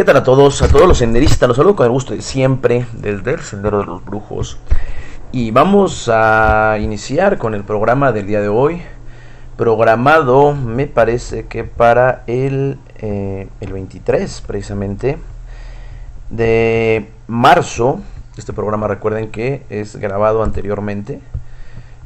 ¿Qué tal a todos los senderistas? Los saludo con el gusto de siempre desde el Sendero de los Brujos. Y vamos a iniciar con el programa del día de hoy, programado me parece que para el 23 precisamente de marzo. Este programa, recuerden que es grabado anteriormente,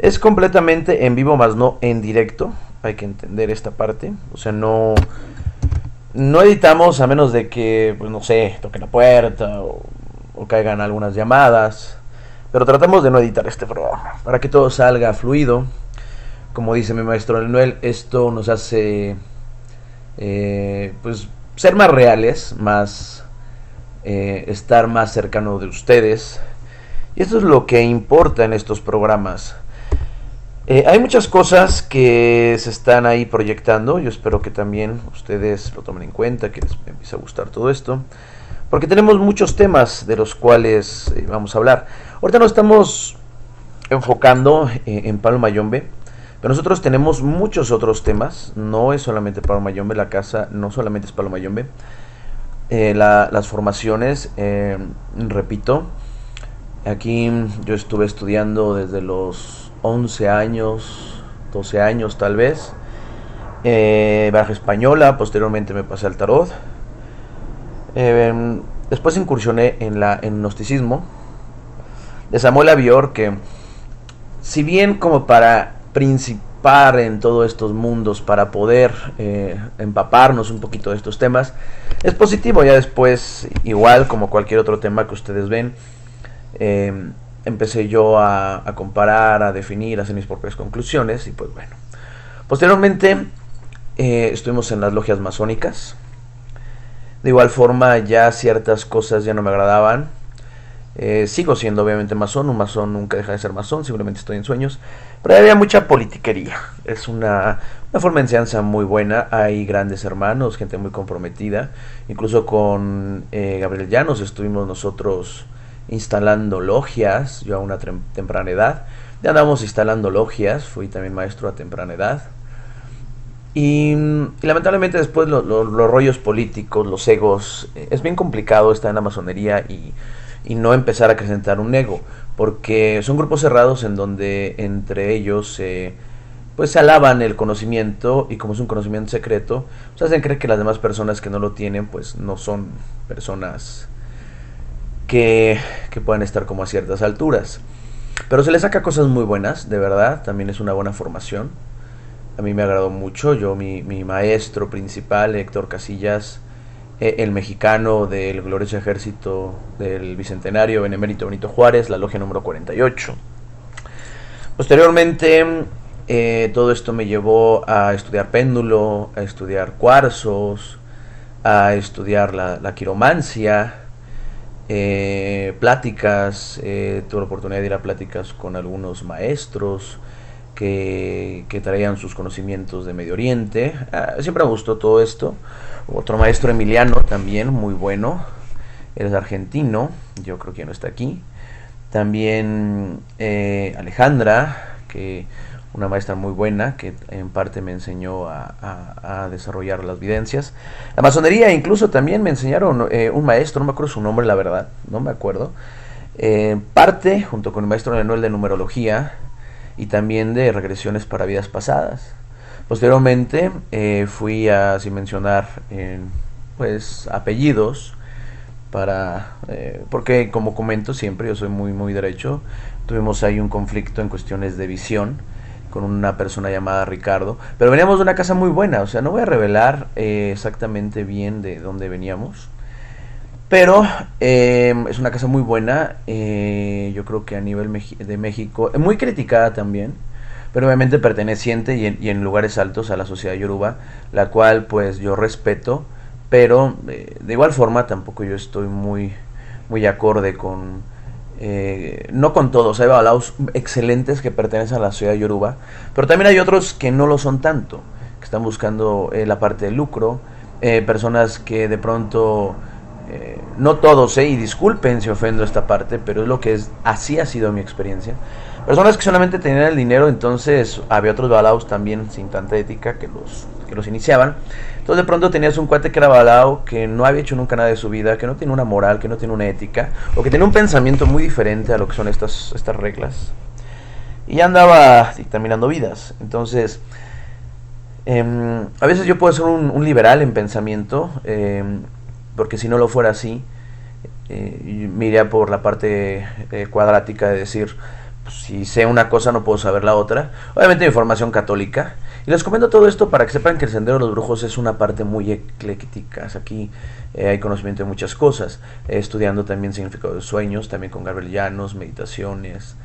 es completamente en vivo, más no en directo. Hay que entender esta parte, o sea, no editamos a menos de que, pues no sé, toque la puerta o caigan algunas llamadas, pero tratamos de no editar este programa para que todo salga fluido. Como dice mi maestro Lenuel, esto nos hace pues ser más reales, más estar más cercano de ustedes, y esto es lo que importa en estos programas. Hay muchas cosas que se están ahí proyectando. Yo espero que también ustedes lo tomen en cuenta, que les empiece a gustar todo esto, porque tenemos muchos temas de los cuales vamos a hablar. Ahorita nos estamos enfocando en Palo Mayombe, pero nosotros tenemos muchos otros temas. No es solamente Palo Mayombe, la casa no solamente es Palo Mayombe, las formaciones, repito, aquí yo estuve estudiando desde los 11 años, 12 años tal vez, baraja española, posteriormente me pasé al tarot, después incursioné en el gnosticismo de Samael Aun Weor, que si bien como para principar en todos estos mundos, para poder empaparnos un poquito de estos temas, es positivo. Ya después, igual como cualquier otro tema que ustedes ven, empecé yo a comparar, a definir, a hacer mis propias conclusiones. Y pues bueno, posteriormente estuvimos en las logias masónicas. De igual forma, ya ciertas cosas ya no me agradaban. Sigo siendo obviamente masón. Un masón nunca deja de ser masón, seguramente estoy en sueños. Pero había mucha politiquería. Es una forma de enseñanza muy buena. Hay grandes hermanos, gente muy comprometida. Incluso con Gabriel Llanos estuvimos nosotros instalando logias. Yo a una temprana edad ya andamos instalando logias, fui también maestro a temprana edad, y lamentablemente después los rollos políticos, los egos, es bien complicado estar en la masonería y no empezar a acrecentar un ego, porque son grupos cerrados en donde entre ellos pues se alaban el conocimiento, y como es un conocimiento secreto, pues hacen creer que las demás personas que no lo tienen pues no son personas que puedan estar como a ciertas alturas. Pero se les saca cosas muy buenas, de verdad. También es una buena formación, a mí me agradó mucho. Yo, mi maestro principal, Héctor Casillas, el mexicano del glorioso ejército del Bicentenario, Benemérito Benito Juárez, la logia número 48. Posteriormente, todo esto me llevó a estudiar péndulo, a estudiar cuarzos, a estudiar la quiromancia, pláticas. Tuve la oportunidad de ir a pláticas con algunos maestros que traían sus conocimientos de Medio Oriente. Siempre me gustó todo esto. Otro maestro, Emiliano, también muy bueno, él es argentino, yo creo que ya no está aquí. También Alejandra, que una maestra muy buena, que en parte me enseñó a desarrollar las videncias. La masonería, incluso también me enseñaron un maestro, no me acuerdo su nombre, la verdad, no me acuerdo. Parte, junto con el maestro Lenuel, de numerología y también de regresiones para vidas pasadas. Posteriormente fui a, sin mencionar, pues, apellidos, para porque como comento siempre, yo soy muy, muy derecho. Tuvimos ahí un conflicto en cuestiones de visión con una persona llamada Ricardo, pero veníamos de una casa muy buena. O sea, no voy a revelar exactamente bien de dónde veníamos, pero es una casa muy buena, yo creo que a nivel de México, muy criticada también, pero obviamente perteneciente y en lugares altos a la sociedad yoruba, la cual pues yo respeto, pero de igual forma tampoco yo estoy muy, muy acorde con... no con todos. Hay babalaos excelentes que pertenecen a la sociedad yoruba, pero también hay otros que no lo son tanto, que están buscando la parte del lucro, personas que de pronto, no todos, y disculpen si ofendo esta parte, pero es lo que es, así ha sido mi experiencia, personas que solamente tenían el dinero. Entonces había otros babalaos también sin tanta ética que los iniciaban. Entonces de pronto tenías un cuate que era balao, que no había hecho nunca nada de su vida, que no tiene una moral, que no tiene una ética, o que tiene un pensamiento muy diferente a lo que son estas reglas, y ya andaba dictaminando vidas. Entonces a veces yo puedo ser un liberal en pensamiento, porque si no lo fuera así, me iría por la parte cuadrática de decir, pues, si sé una cosa no puedo saber la otra. Obviamente mi formación católica. Y les comento todo esto para que sepan que el Sendero de los Brujos es una parte muy ecléctica. Aquí hay conocimiento de muchas cosas, estudiando también significado de sueños, también con Gabriel Llanos, meditaciones.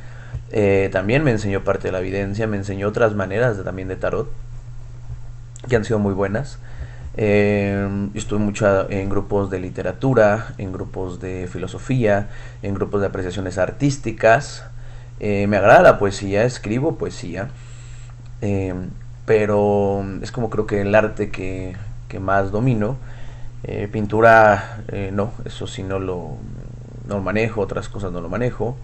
También me enseñó parte de la evidencia, me enseñó otras maneras también de tarot, que han sido muy buenas. Estuve mucho en grupos de literatura, en grupos de filosofía, en grupos de apreciaciones artísticas. Me agrada la poesía, escribo poesía, pero es como creo que el arte que más domino. Pintura, no, eso sí no lo manejo, otras cosas no lo manejo.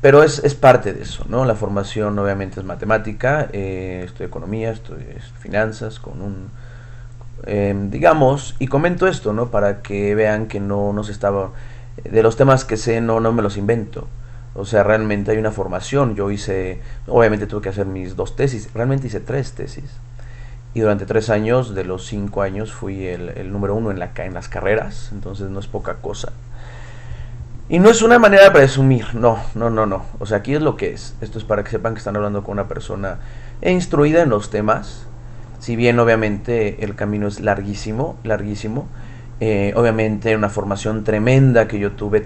Pero es parte de eso, ¿no? La formación obviamente es matemática, estudio economía, estudio finanzas, con un, digamos, y comento esto, ¿no? Para que vean que no se estaba, de los temas que sé no me los invento, o sea, realmente hay una formación. Yo hice, obviamente tuve que hacer mis 2 tesis, realmente hice 3 tesis, y durante 3 años, de los 5 años fui el número 1 en las carreras, entonces no es poca cosa. Y no es una manera de presumir, no. O sea, aquí es lo que es. Esto es para que sepan que están hablando con una persona instruida en los temas. Si bien obviamente el camino es larguísimo, larguísimo. Obviamente una formación tremenda que yo tuve,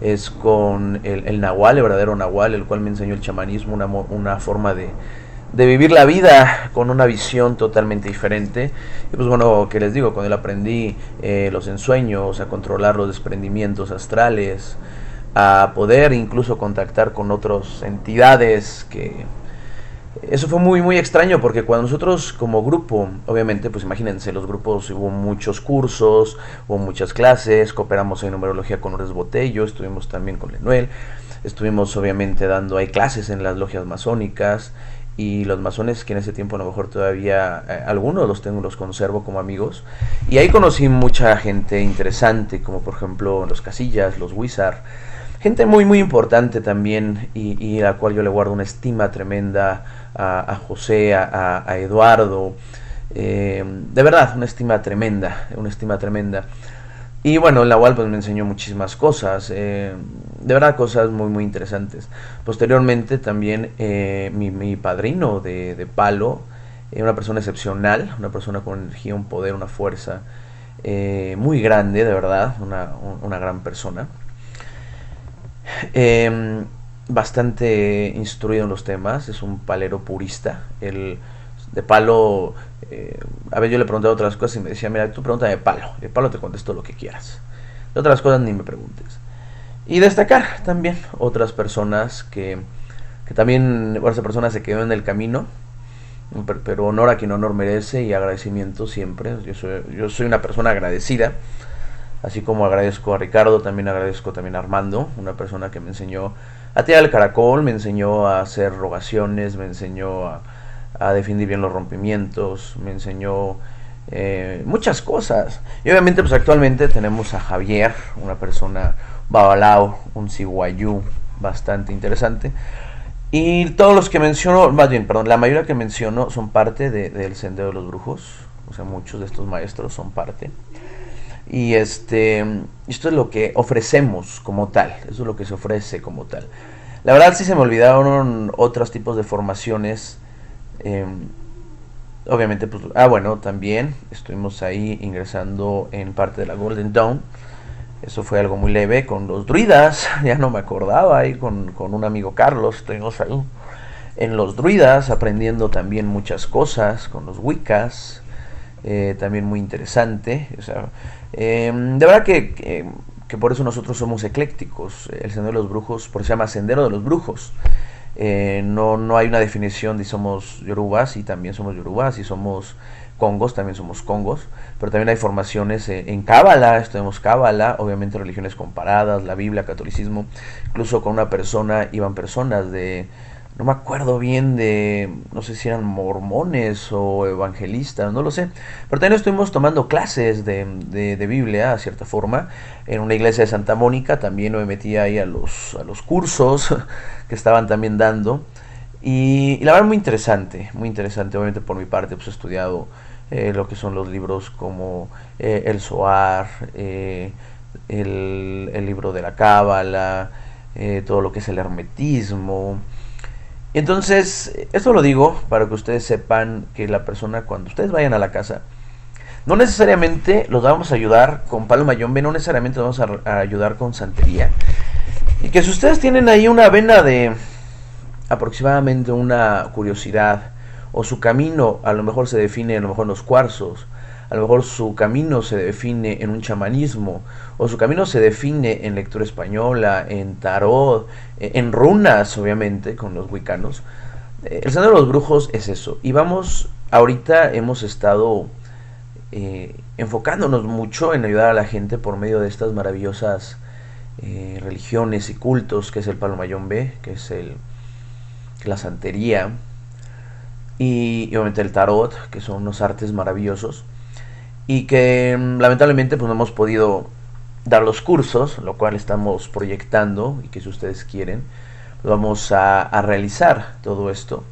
es con el Nahual, el verdadero Nahual, el cual me enseñó el chamanismo, una forma de vivir la vida con una visión totalmente diferente. Y pues bueno, ¿qué les digo? Con él aprendí los ensueños, a controlar los desprendimientos astrales, a poder incluso contactar con otras entidades. Que eso fue muy muy extraño, porque cuando nosotros como grupo, obviamente pues imagínense, los grupos, hubo muchos cursos, hubo muchas clases, cooperamos en numerología con Orestes Botello, estuvimos también con Lenuel, estuvimos obviamente dando ahí clases en las logias masónicas. Y los masones, que en ese tiempo a lo mejor todavía algunos los tengo, los conservo como amigos. Y ahí conocí mucha gente interesante, como por ejemplo los Casillas, los Wizard. Gente muy muy importante también, y a la cual yo le guardo una estima tremenda, a José, a Eduardo. De verdad, una estima tremenda. Y bueno, el Nahual pues me enseñó muchísimas cosas, de verdad cosas muy muy interesantes. Posteriormente también mi padrino de Palo, una persona excepcional, una persona con energía, un poder, una fuerza muy grande, de verdad, una gran persona. Bastante instruido en los temas, es un palero purista, el de Palo. A ver, yo le preguntaba otras cosas y me decía, mira, tú pregúntame de Palo, el Palo te contesto lo que quieras, de otras cosas ni me preguntes. Y destacar también otras personas que también, bueno, esa persona se quedó en el camino, pero honor a quien honor merece y agradecimiento siempre. Yo soy una persona agradecida, así como agradezco a Ricardo, también agradezco a Armando, una persona que me enseñó a tirar el caracol, me enseñó a hacer rogaciones, me enseñó a definir bien los rompimientos, me enseñó muchas cosas. Y obviamente pues actualmente tenemos a Javier, una persona babalao, un ciguayú bastante interesante. Y todos los que menciono, más bien, perdón, la mayoría que menciono son parte del Sendero de los Brujos. O sea, muchos de estos maestros son parte. Y esto es lo que ofrecemos como tal, eso es lo que se ofrece como tal. La verdad sí se me olvidaron otros tipos de formaciones. Obviamente pues, bueno, también estuvimos ahí ingresando en parte de la Golden Dawn. Eso fue algo muy leve con los druidas, ya no me acordaba, ahí con un amigo Carlos estuvimos ahí en los druidas aprendiendo también muchas cosas con los wiccas, también muy interesante. O sea, de verdad que por eso nosotros somos eclécticos. El Sendero de los Brujos, por eso se llama Sendero de los Brujos. No hay una definición de somos yorubas y también somos yorubas, y somos congos, también somos congos, pero también hay formaciones en cábala, tenemos cábala, obviamente religiones comparadas, la Biblia, catolicismo. Incluso con una persona iban personas no me acuerdo bien de, no sé si eran mormones o evangelistas, no lo sé. Pero también estuvimos tomando clases de Biblia, a cierta forma, en una iglesia de Santa Mónica. También me metí ahí a los cursos que estaban también dando. Y la verdad muy interesante, obviamente por mi parte, pues he estudiado lo que son los libros como el Zohar, el libro de la Cábala, todo lo que es el hermetismo. Entonces, esto lo digo para que ustedes sepan que la persona, cuando ustedes vayan a la casa, no necesariamente los vamos a ayudar con Palo Mayombe, no necesariamente los vamos a ayudar con santería. Y que si ustedes tienen ahí una vena de aproximadamente una curiosidad, o su camino a lo mejor se define a lo mejor en los cuarzos, a lo mejor su camino se define en un chamanismo, o su camino se define en lectura española, en tarot, en runas, obviamente, con los wiccanos. El Sendero de los Brujos es eso. Y vamos, ahorita hemos estado enfocándonos mucho en ayudar a la gente por medio de estas maravillosas religiones y cultos, que es el Palo Mayombe, que es la santería, y obviamente el tarot, que son unos artes maravillosos. Y que lamentablemente pues no hemos podido dar los cursos, lo cual estamos proyectando, y que si ustedes quieren pues vamos a realizar todo esto.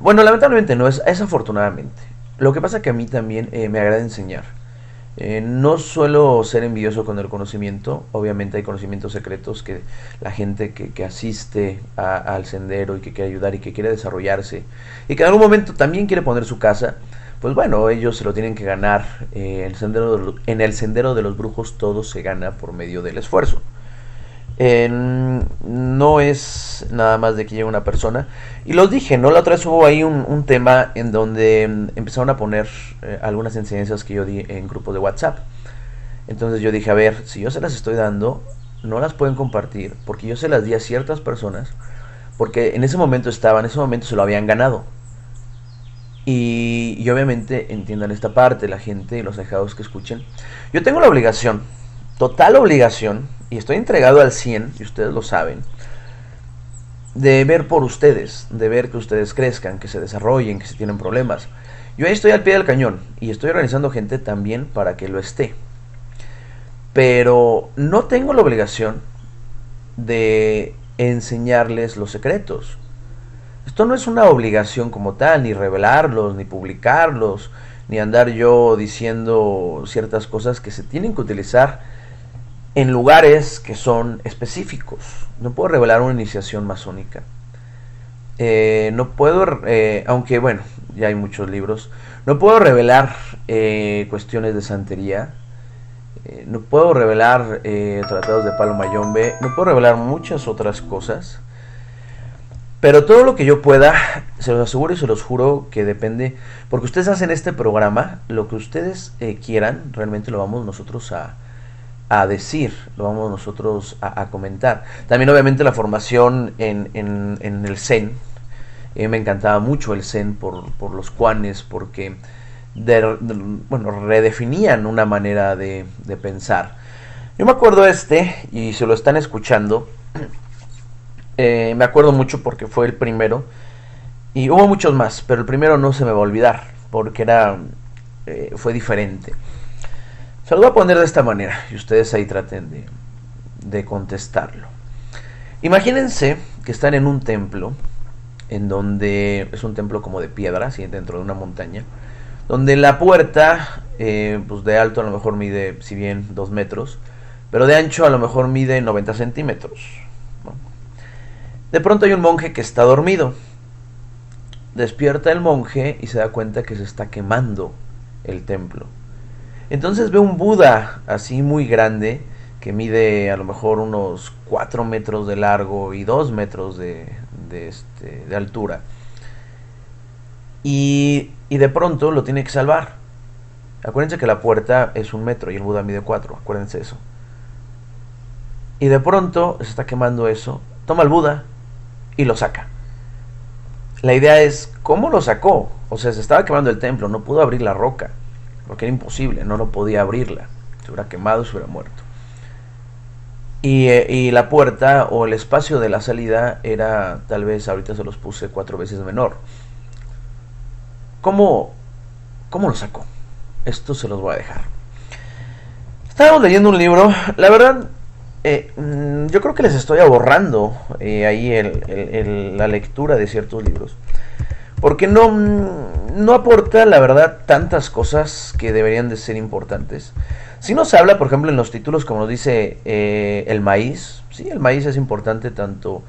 Bueno, lamentablemente no, es afortunadamente. Lo que pasa que a mí también me agrada enseñar. No suelo ser envidioso con el conocimiento. Obviamente hay conocimientos secretos que la gente que asiste al sendero y que quiere ayudar y que quiere desarrollarse y que en algún momento también quiere poner su casa, pues bueno, ellos se lo tienen que ganar. En el Sendero de los Brujos todo se gana por medio del esfuerzo. No es nada más de que llegue una persona. Y los dije, ¿no? La otra vez hubo ahí un tema en donde empezaron a poner algunas enseñanzas que yo di en grupos de WhatsApp. Entonces yo dije, a ver, si yo se las estoy dando, no las pueden compartir, porque yo se las di a ciertas personas, porque en ese momento estaban, en ese momento se lo habían ganado. Y obviamente entiendan esta parte, la gente y los dejados que escuchen. Yo tengo la obligación, total obligación, y estoy entregado al 100, y ustedes lo saben, de ver por ustedes, de ver que ustedes crezcan, que se desarrollen, que si tienen problemas. Yo ahí estoy al pie del cañón, y estoy organizando gente también para que lo esté. Pero no tengo la obligación de enseñarles los secretos. Esto no es una obligación como tal, ni revelarlos, ni publicarlos, ni andar yo diciendo ciertas cosas que se tienen que utilizar en lugares que son específicos. No puedo revelar una iniciación masónica. No puedo, aunque bueno, ya hay muchos libros, no puedo revelar cuestiones de santería, no puedo revelar tratados de Palo Mayombe, no puedo revelar muchas otras cosas. Pero todo lo que yo pueda, se los aseguro y se los juro que depende, porque ustedes hacen este programa, lo que ustedes quieran, realmente lo vamos nosotros a decir, lo vamos nosotros a comentar. También obviamente la formación en el Zen, me encantaba mucho el Zen por los cuanes, porque bueno, redefinían una manera de pensar. Yo me acuerdo y se lo están escuchando, me acuerdo mucho porque fue el primero, y hubo muchos más, pero el primero no se me va a olvidar, porque fue diferente. Se lo voy a poner de esta manera, y ustedes ahí traten de contestarlo. Imagínense que están en un templo, en donde es un templo como de piedra, así dentro de una montaña, donde la puerta, pues de alto a lo mejor mide, si bien 2 metros, pero de ancho a lo mejor mide 90 centímetros. De pronto hay un monje que está dormido. Despierta el monje y se da cuenta que se está quemando el templo. Entonces ve un Buda así muy grande, que mide a lo mejor unos 4 metros de largo y 2 metros de altura. Y de pronto lo tiene que salvar. Acuérdense que la puerta es 1 metro y el Buda mide 4, acuérdense eso. Y de pronto se está quemando eso. Toma el Buda y lo saca. La idea es, ¿cómo lo sacó? O sea, se estaba quemando el templo, no pudo abrir la roca, porque era imposible, no podía abrirla. Se hubiera quemado, se hubiera muerto. Y la puerta o el espacio de la salida era, tal vez, ahorita se los puse 4 veces menor. ¿Cómo lo saco? Esto se los voy a dejar. Estábamos leyendo un libro, la verdad, yo creo que les estoy ahorrando ahí la lectura de ciertos libros. Porque no aporta, la verdad, tantas cosas que deberían de ser importantes. Si nos habla, por ejemplo, en los títulos, como nos dice el maíz. Sí, el maíz es importante tanto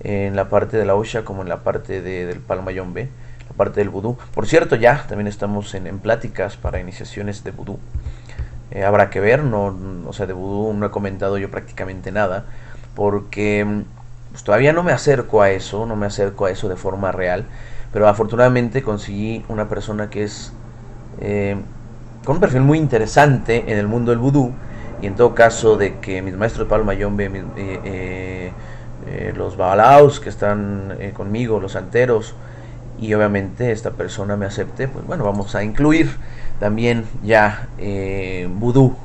en la parte de la Osha como en la parte del Palo Mayombe, la parte del vudú. Por cierto, ya también estamos en pláticas para iniciaciones de vudú. Habrá que ver, de vudú no he comentado yo prácticamente nada. Porque pues, todavía no me acerco a eso de forma real. Pero afortunadamente conseguí una persona que es con un perfil muy interesante en el mundo del vudú. Y en todo caso de que mis maestros de Palo Mayombe, los babalaos que están conmigo, los santeros, y obviamente esta persona me acepte, pues bueno, vamos a incluir también ya vudú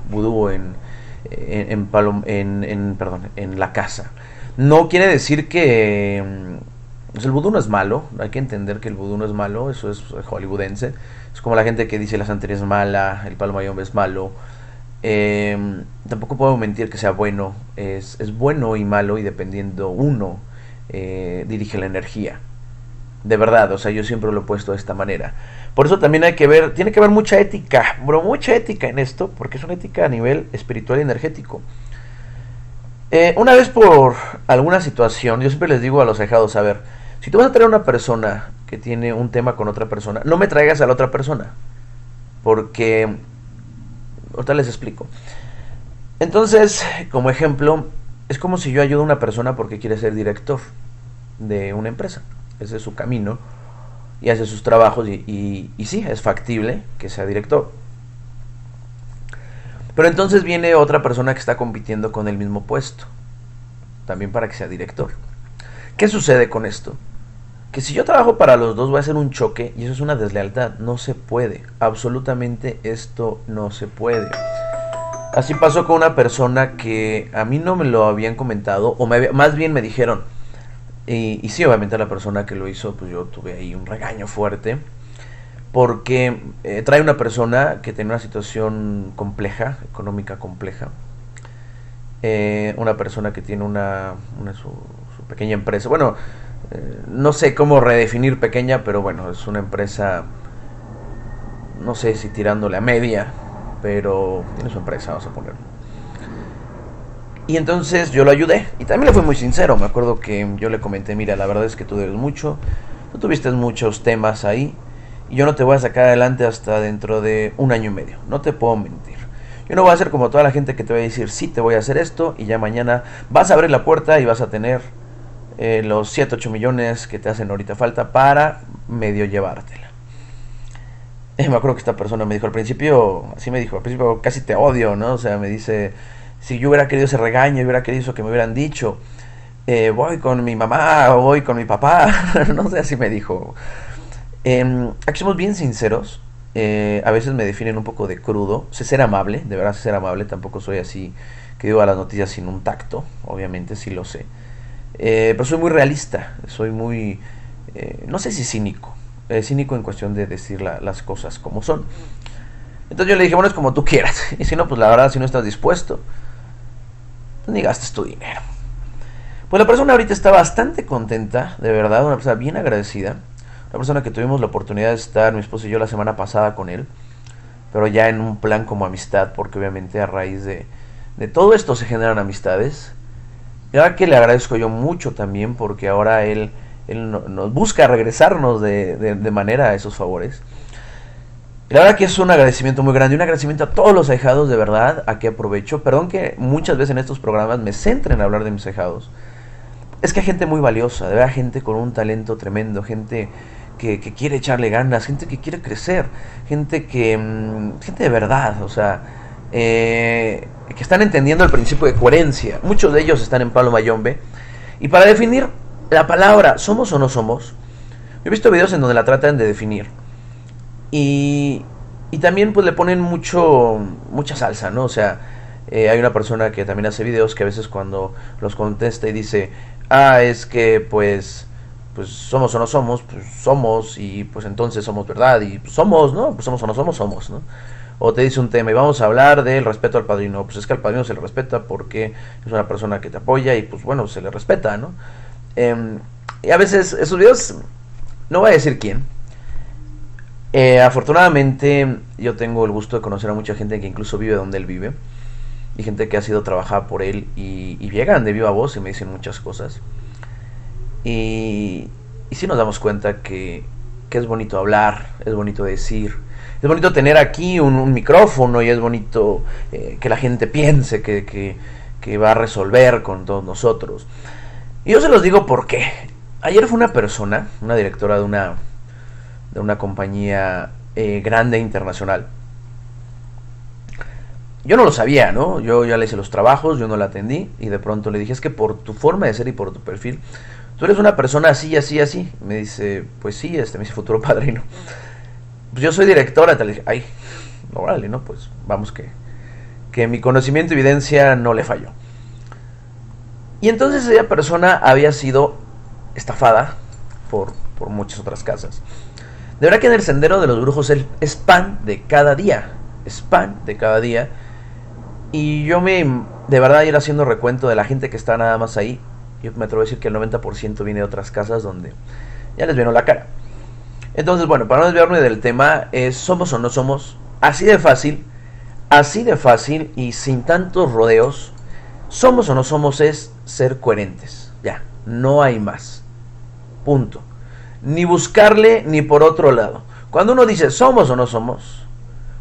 en la casa. No quiere decir que... Pues el vudú no es malo, hay que entender que el vudú no es malo, eso es hollywoodense. Es como la gente que dice la santería es mala, el Palo Mayombe es malo. Tampoco puedo mentir que sea bueno, es bueno y malo y dependiendo uno dirige la energía. De verdad, o sea, yo siempre lo he puesto de esta manera. Por eso también hay que ver, tiene que haber mucha ética, bro, mucha ética en esto, porque es una ética a nivel espiritual y energético. Una vez por alguna situación, yo siempre les digo a los ahijados, a ver, si tú vas a traer a una persona que tiene un tema con otra persona, no me traigas a la otra persona. Porque... ahorita les explico. Entonces, como ejemplo, es como si yo ayudo a una persona porque quiere ser director de una empresa. Ese es su camino y hace sus trabajos y sí, es factible que sea director. Pero entonces viene otra persona que está compitiendo con el mismo puesto. También para que sea director. ¿Qué sucede con esto? Que si yo trabajo para los dos voy a hacer un choque y eso es una deslealtad. No se puede. Absolutamente esto no se puede. Así pasó con una persona que a mí no me lo habían comentado o más bien me dijeron. Y sí, obviamente la persona que lo hizo, pues yo tuve ahí un regaño fuerte. Porque trae una persona que tiene una situación compleja, económica compleja. Una persona que tiene su pequeña empresa. Bueno, no sé cómo redefinir pequeña, pero bueno, es una empresa, no sé si tirándole a media, pero tiene su empresa, vamos a ponerlo. Y entonces yo lo ayudé, y también le fui muy sincero. Me acuerdo que yo le comenté, mira, la verdad es que tú debes mucho, tú tuviste muchos temas ahí, y yo no te voy a sacar adelante hasta dentro de 1 año y medio, no te puedo mentir. Yo no voy a ser como toda la gente que te va a decir, sí, te voy a hacer esto, y ya mañana vas a abrir la puerta y vas a tener los 7-8 millones que te hacen ahorita falta para medio llevártela. Me acuerdo que esta persona me dijo al principio, así me dijo, al principio casi te odio, ¿no? O sea, me dice, si yo hubiera querido ese regaño, yo hubiera querido eso que me hubieran dicho, voy con mi mamá, o voy con mi papá, no sé, así me dijo. Aquí somos bien sinceros, a veces me definen un poco de crudo, sé ser amable, de verdad sé ser amable, tampoco soy así que digo a las noticias sin un tacto, obviamente sí lo sé, pero soy muy realista, soy muy, no sé si cínico, cínico en cuestión de decir las cosas como son. Entonces yo le dije, bueno, es como tú quieras, y si no, pues la verdad, si no estás dispuesto, pues ni gastes tu dinero. Pues la persona ahorita está bastante contenta, de verdad, una persona bien agradecida. Una persona que tuvimos la oportunidad de estar, mi esposo y yo, la semana pasada con él, pero ya en un plan como amistad, porque obviamente a raíz de todo esto se generan amistades. Y ahora que le agradezco yo mucho también, porque ahora él nos busca regresarnos de manera a esos favores. Y la verdad que es un agradecimiento muy grande, un agradecimiento a todos los ahijados, de verdad, a que aprovecho. Perdón que muchas veces en estos programas me centren en hablar de mis ahijados. Es que hay gente muy valiosa, de verdad, gente con un talento tremendo, gente que quiere echarle ganas, gente que quiere crecer, gente de verdad, o sea, que están entendiendo el principio de coherencia. Muchos de ellos están en Palo Mayombe. Y para definir la palabra somos o no somos, yo he visto videos en donde la tratan de definir. Y también pues le ponen mucha salsa, ¿no? O sea, Hay una persona que también hace videos que a veces cuando los contesta y dice, ah, es que pues somos o no somos, pues somos, y pues entonces somos verdad, y pues somos, ¿no? Pues somos o no somos, somos, ¿no? O te dice un tema y vamos a hablar del respeto al padrino, pues es que al padrino se le respeta porque es una persona que te apoya y pues bueno, se le respeta, ¿no? Y a veces esos videos, no voy a decir quién, afortunadamente yo tengo el gusto de conocer a mucha gente que incluso vive donde él vive, y gente que ha sido trabajada por él y llegan de viva voz y me dicen muchas cosas, y sí nos damos cuenta que es bonito hablar, es bonito decir, es bonito tener aquí un micrófono, y es bonito que la gente piense que va a resolver con todos nosotros. Y yo se los digo porque ayer fue una persona, una directora de una compañía grande internacional. Yo no lo sabía, ¿no? Yo ya le hice los trabajos, yo no la atendí, y de pronto le dije, es que por tu forma de ser y por tu perfil, tú eres una persona así, así, así. Me dice, pues sí, me dice futuro padrino. Pues yo soy directora, tal, y dije, ay, no vale, ¿no? Pues vamos que mi conocimiento y evidencia no le falló. Y entonces esa persona había sido estafada por muchas otras casas. De verdad que en el Sendero de los Brujos es pan de cada día, es pan de cada día. Y yo de verdad, ir haciendo recuento de la gente que está nada más ahí, yo me atrevo a decir que el 90% viene de otras casas donde ya les vieron la cara. Entonces, bueno, para no desviarme del tema, somos o no somos, así de fácil y sin tantos rodeos. Somos o no somos es ser coherentes, ya, no hay más, punto. Ni buscarle ni por otro lado. Cuando uno dice somos o no somos,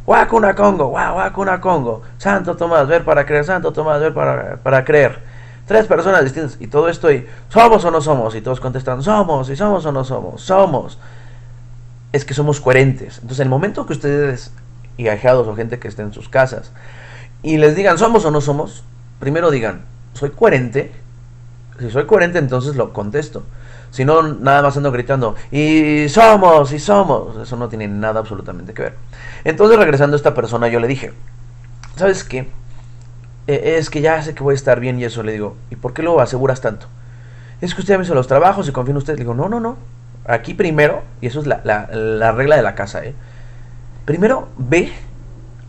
Huacuna Congo, Huacuna Congo, Santo Tomás, ver para creer, Santo Tomás, ver para creer. Tres personas distintas y todo esto y somos o no somos, y todos contestan somos, y somos o no somos, somos. Es que somos coherentes. Entonces, el momento que ustedes, y ahijados o gente que esté en sus casas, y les digan somos o no somos, primero digan, soy coherente. Si soy coherente, entonces lo contesto. Si no, nada más ando gritando, y somos, eso no tiene nada absolutamente que ver. Entonces, regresando a esta persona, yo le dije, ¿sabes qué? Es que ya sé que voy a estar bien y eso. Le digo, ¿y por qué lo aseguras tanto? Es que usted me hizo los trabajos y confío en usted. Le digo, no, no, no, aquí primero, y eso es la regla de la casa, primero ve,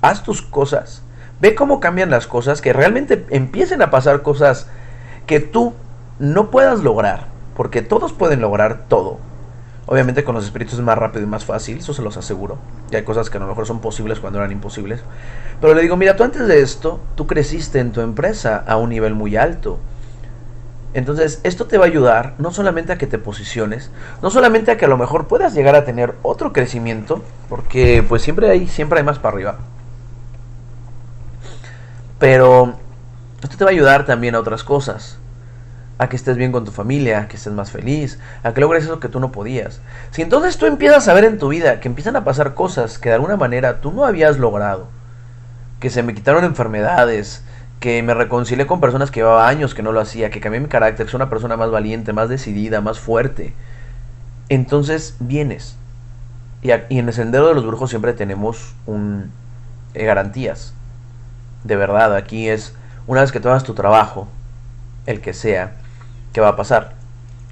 haz tus cosas, ve cómo cambian las cosas, que realmente empiecen a pasar cosas que tú no puedas lograr, porque todos pueden lograr todo. Obviamente con los espíritus es más rápido y más fácil, eso se los aseguro. Y hay cosas que a lo mejor son posibles cuando eran imposibles. Pero le digo, mira, tú antes de esto, tú creciste en tu empresa a un nivel muy alto. Entonces, esto te va a ayudar no solamente a que te posiciones, no solamente a que a lo mejor puedas llegar a tener otro crecimiento, porque pues siempre hay más para arriba. Pero esto te va a ayudar también a otras cosas, a que estés bien con tu familia, a que estés más feliz, a que logres eso que tú no podías. Si entonces tú empiezas a ver en tu vida que empiezan a pasar cosas que de alguna manera tú no habías logrado, que se me quitaron enfermedades, que me reconcilié con personas que llevaba años que no lo hacía, que cambié mi carácter, que soy una persona más valiente, más decidida, más fuerte, entonces vienes. Y en el Sendero de los Brujos siempre tenemos garantías. De verdad, aquí es, una vez que tú hagas tu trabajo, el que sea, ¿qué va a pasar?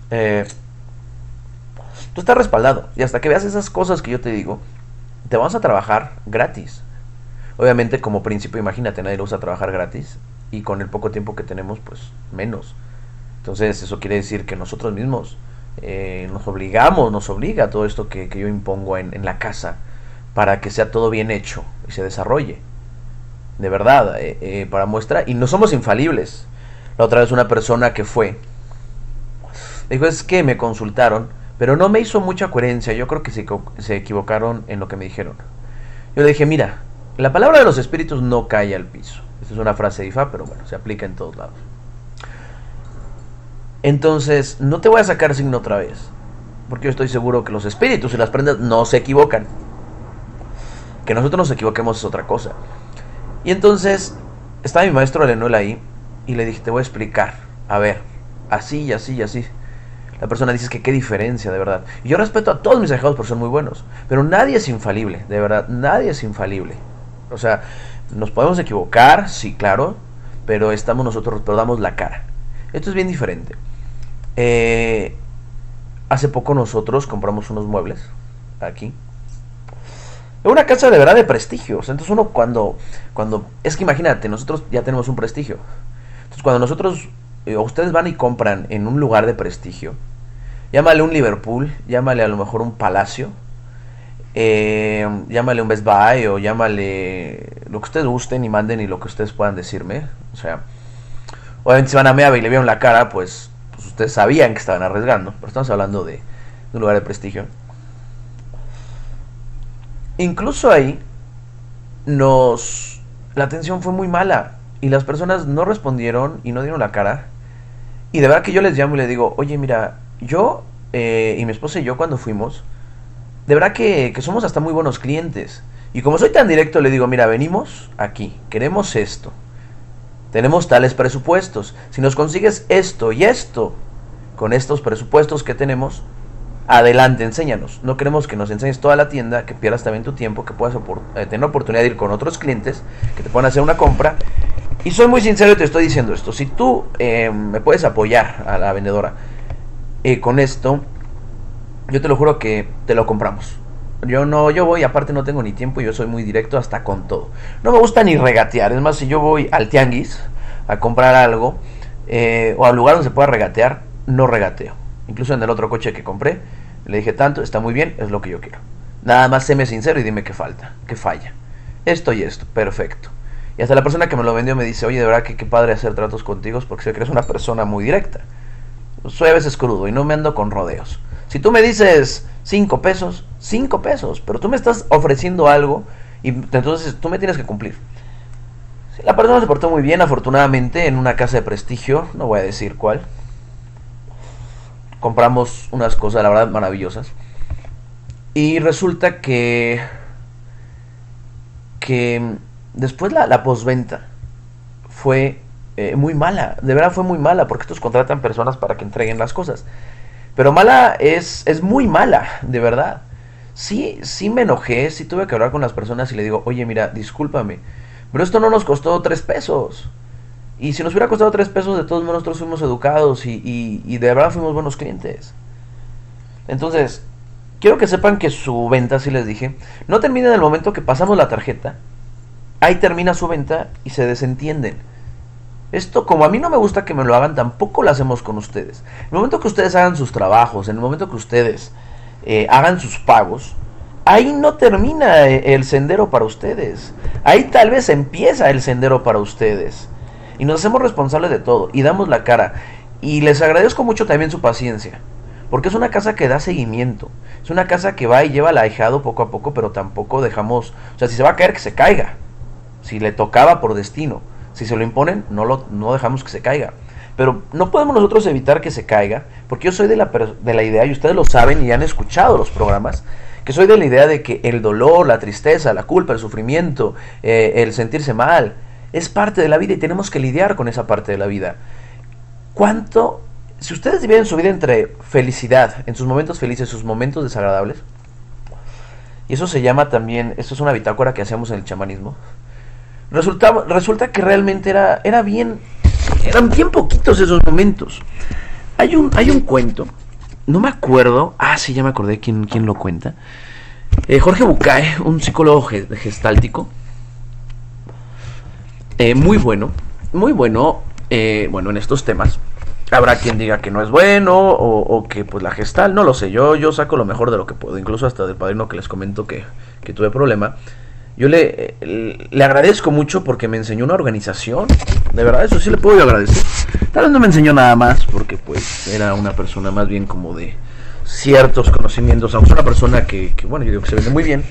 Tú estás respaldado, y hasta que veas esas cosas que yo te digo, te vamos a trabajar gratis. Obviamente, como principio, imagínate, nadie lo usa trabajar gratis, y con el poco tiempo que tenemos, pues menos. Entonces, eso quiere decir que nosotros mismos nos obliga a todo esto que yo impongo en la casa, para que sea todo bien hecho y se desarrolle. De verdad, para muestra, y no somos infalibles. La otra vez una persona que fue, dijo, es que me consultaron, pero no me hizo mucha coherencia, yo creo que se equivocaron en lo que me dijeron. Yo le dije, mira, la palabra de los espíritus no cae al piso. Esta es una frase de Ifá, pero bueno, se aplica en todos lados. Entonces, no te voy a sacar signo otra vez, porque yo estoy seguro que los espíritus y las prendas no se equivocan. Que nosotros nos equivoquemos es otra cosa. Y entonces, estaba mi maestro Lenuel ahí, y le dije, te voy a explicar, a ver, así y así y así. La persona dice, que qué diferencia, de verdad. Y yo respeto a todos mis ahijados porque son muy buenos, pero nadie es infalible, de verdad, nadie es infalible. O sea, Nos podemos equivocar, sí, claro, pero estamos nosotros, pero damos la cara. Esto es bien diferente. Hace poco nosotros compramos unos muebles aquí. Es una casa de verdad de prestigios. Entonces uno cuando es que imagínate, nosotros ya tenemos un prestigio. Entonces cuando nosotros, ustedes van y compran en un lugar de prestigio, llámale un Liverpool, llámale a lo mejor un Palacio, llámale un Best Buy o llámale lo que ustedes gusten y manden y lo que ustedes puedan decirme. O sea, obviamente si van a Meave y le vieron la cara, pues ustedes sabían que estaban arriesgando. Pero estamos hablando de un lugar de prestigio. Incluso ahí la atención fue muy mala y las personas no respondieron y no dieron la cara. Y de verdad que yo les llamo y les digo, oye, mira, yo y mi esposa y yo cuando fuimos, de verdad que somos hasta muy buenos clientes. Y como soy tan directo, le digo, mira, venimos aquí, queremos esto, tenemos tales presupuestos. Si nos consigues esto y esto, con estos presupuestos que tenemos, adelante, enséñanos. No queremos que nos enseñes toda la tienda, que pierdas también tu tiempo, que puedas tener la oportunidad de ir con otros clientes que te puedan hacer una compra. Y soy muy sincero y te estoy diciendo esto. Si tú me puedes apoyar a la vendedora con esto, yo te lo juro que te lo compramos. Yo voy, aparte no tengo ni tiempo, yo soy muy directo hasta con todo. No me gusta ni regatear. Es más, si yo voy al tianguis a comprar algo o al lugar donde se pueda regatear, no regateo. Incluso en el otro coche que compré, le dije tanto, está muy bien, es lo que yo quiero. Nada más séme sincero y dime qué falta, qué falla. Esto y esto, perfecto. Y hasta la persona que me lo vendió me dice, oye, de verdad que qué padre hacer tratos contigo porque sé que eres una persona muy directa. Soy a veces crudo y no me ando con rodeos. Si tú me dices 5 pesos, 5 pesos, pero tú me estás ofreciendo algo y entonces tú me tienes que cumplir. La persona se portó muy bien, afortunadamente, en una casa de prestigio, no voy a decir cuál. Compramos unas cosas, la verdad, maravillosas. Y resulta que después la posventa fue muy mala. De verdad fue muy mala, porque estos contratan personas para que entreguen las cosas. Pero mala es muy mala, de verdad. Sí me enojé, sí tuve que hablar con las personas y le digo, oye, mira, discúlpame, pero esto no nos costó 3 pesos. Y si nos hubiera costado 3 pesos, de todos modos nosotros fuimos educados y de verdad fuimos buenos clientes. Entonces, quiero que sepan que su venta, si les dije, no termina en el momento que pasamos la tarjeta. Ahí termina su venta y se desentienden. Esto, como a mí no me gusta que me lo hagan, tampoco lo hacemos con ustedes. En el momento que ustedes hagan sus trabajos, en el momento que ustedes hagan sus pagos, ahí no termina el sendero para ustedes. Ahí tal vez empieza el sendero para ustedes. Y nos hacemos responsables de todo y damos la cara. Y les agradezco mucho también su paciencia, porque es una casa que da seguimiento. Es una casa que va y lleva al ahijado poco a poco, pero tampoco dejamos, o sea, si se va a caer, que se caiga. Si le tocaba por destino, si se lo imponen, no dejamos que se caiga. Pero no podemos nosotros evitar que se caiga, porque yo soy de la idea, y ustedes lo saben y han escuchado los programas, que soy de la idea de que el dolor, la tristeza, la culpa, el sufrimiento, el sentirse mal, es parte de la vida y tenemos que lidiar con esa parte de la vida. Si ustedes dividen su vida entre felicidad, en sus momentos felices, sus momentos desagradables, y eso se llama también, esto es una bitácora que hacíamos en el chamanismo, resulta que realmente eran bien poquitos esos momentos. Hay un cuento, no me acuerdo, sí, ya me acordé quién lo cuenta. Jorge Bucay, un psicólogo gestáltico, muy bueno en estos temas. Habrá quien diga que no es bueno o que pues la gestal, no lo sé. Yo saco lo mejor de lo que puedo, incluso hasta del padrino que les comento que tuve problema. Yo le agradezco mucho porque me enseñó una organización, de verdad, eso sí le puedo agradecer. Tal vez no me enseñó nada más porque pues era una persona más bien como de ciertos conocimientos, aunque es una persona que bueno, yo digo que se vende muy bien.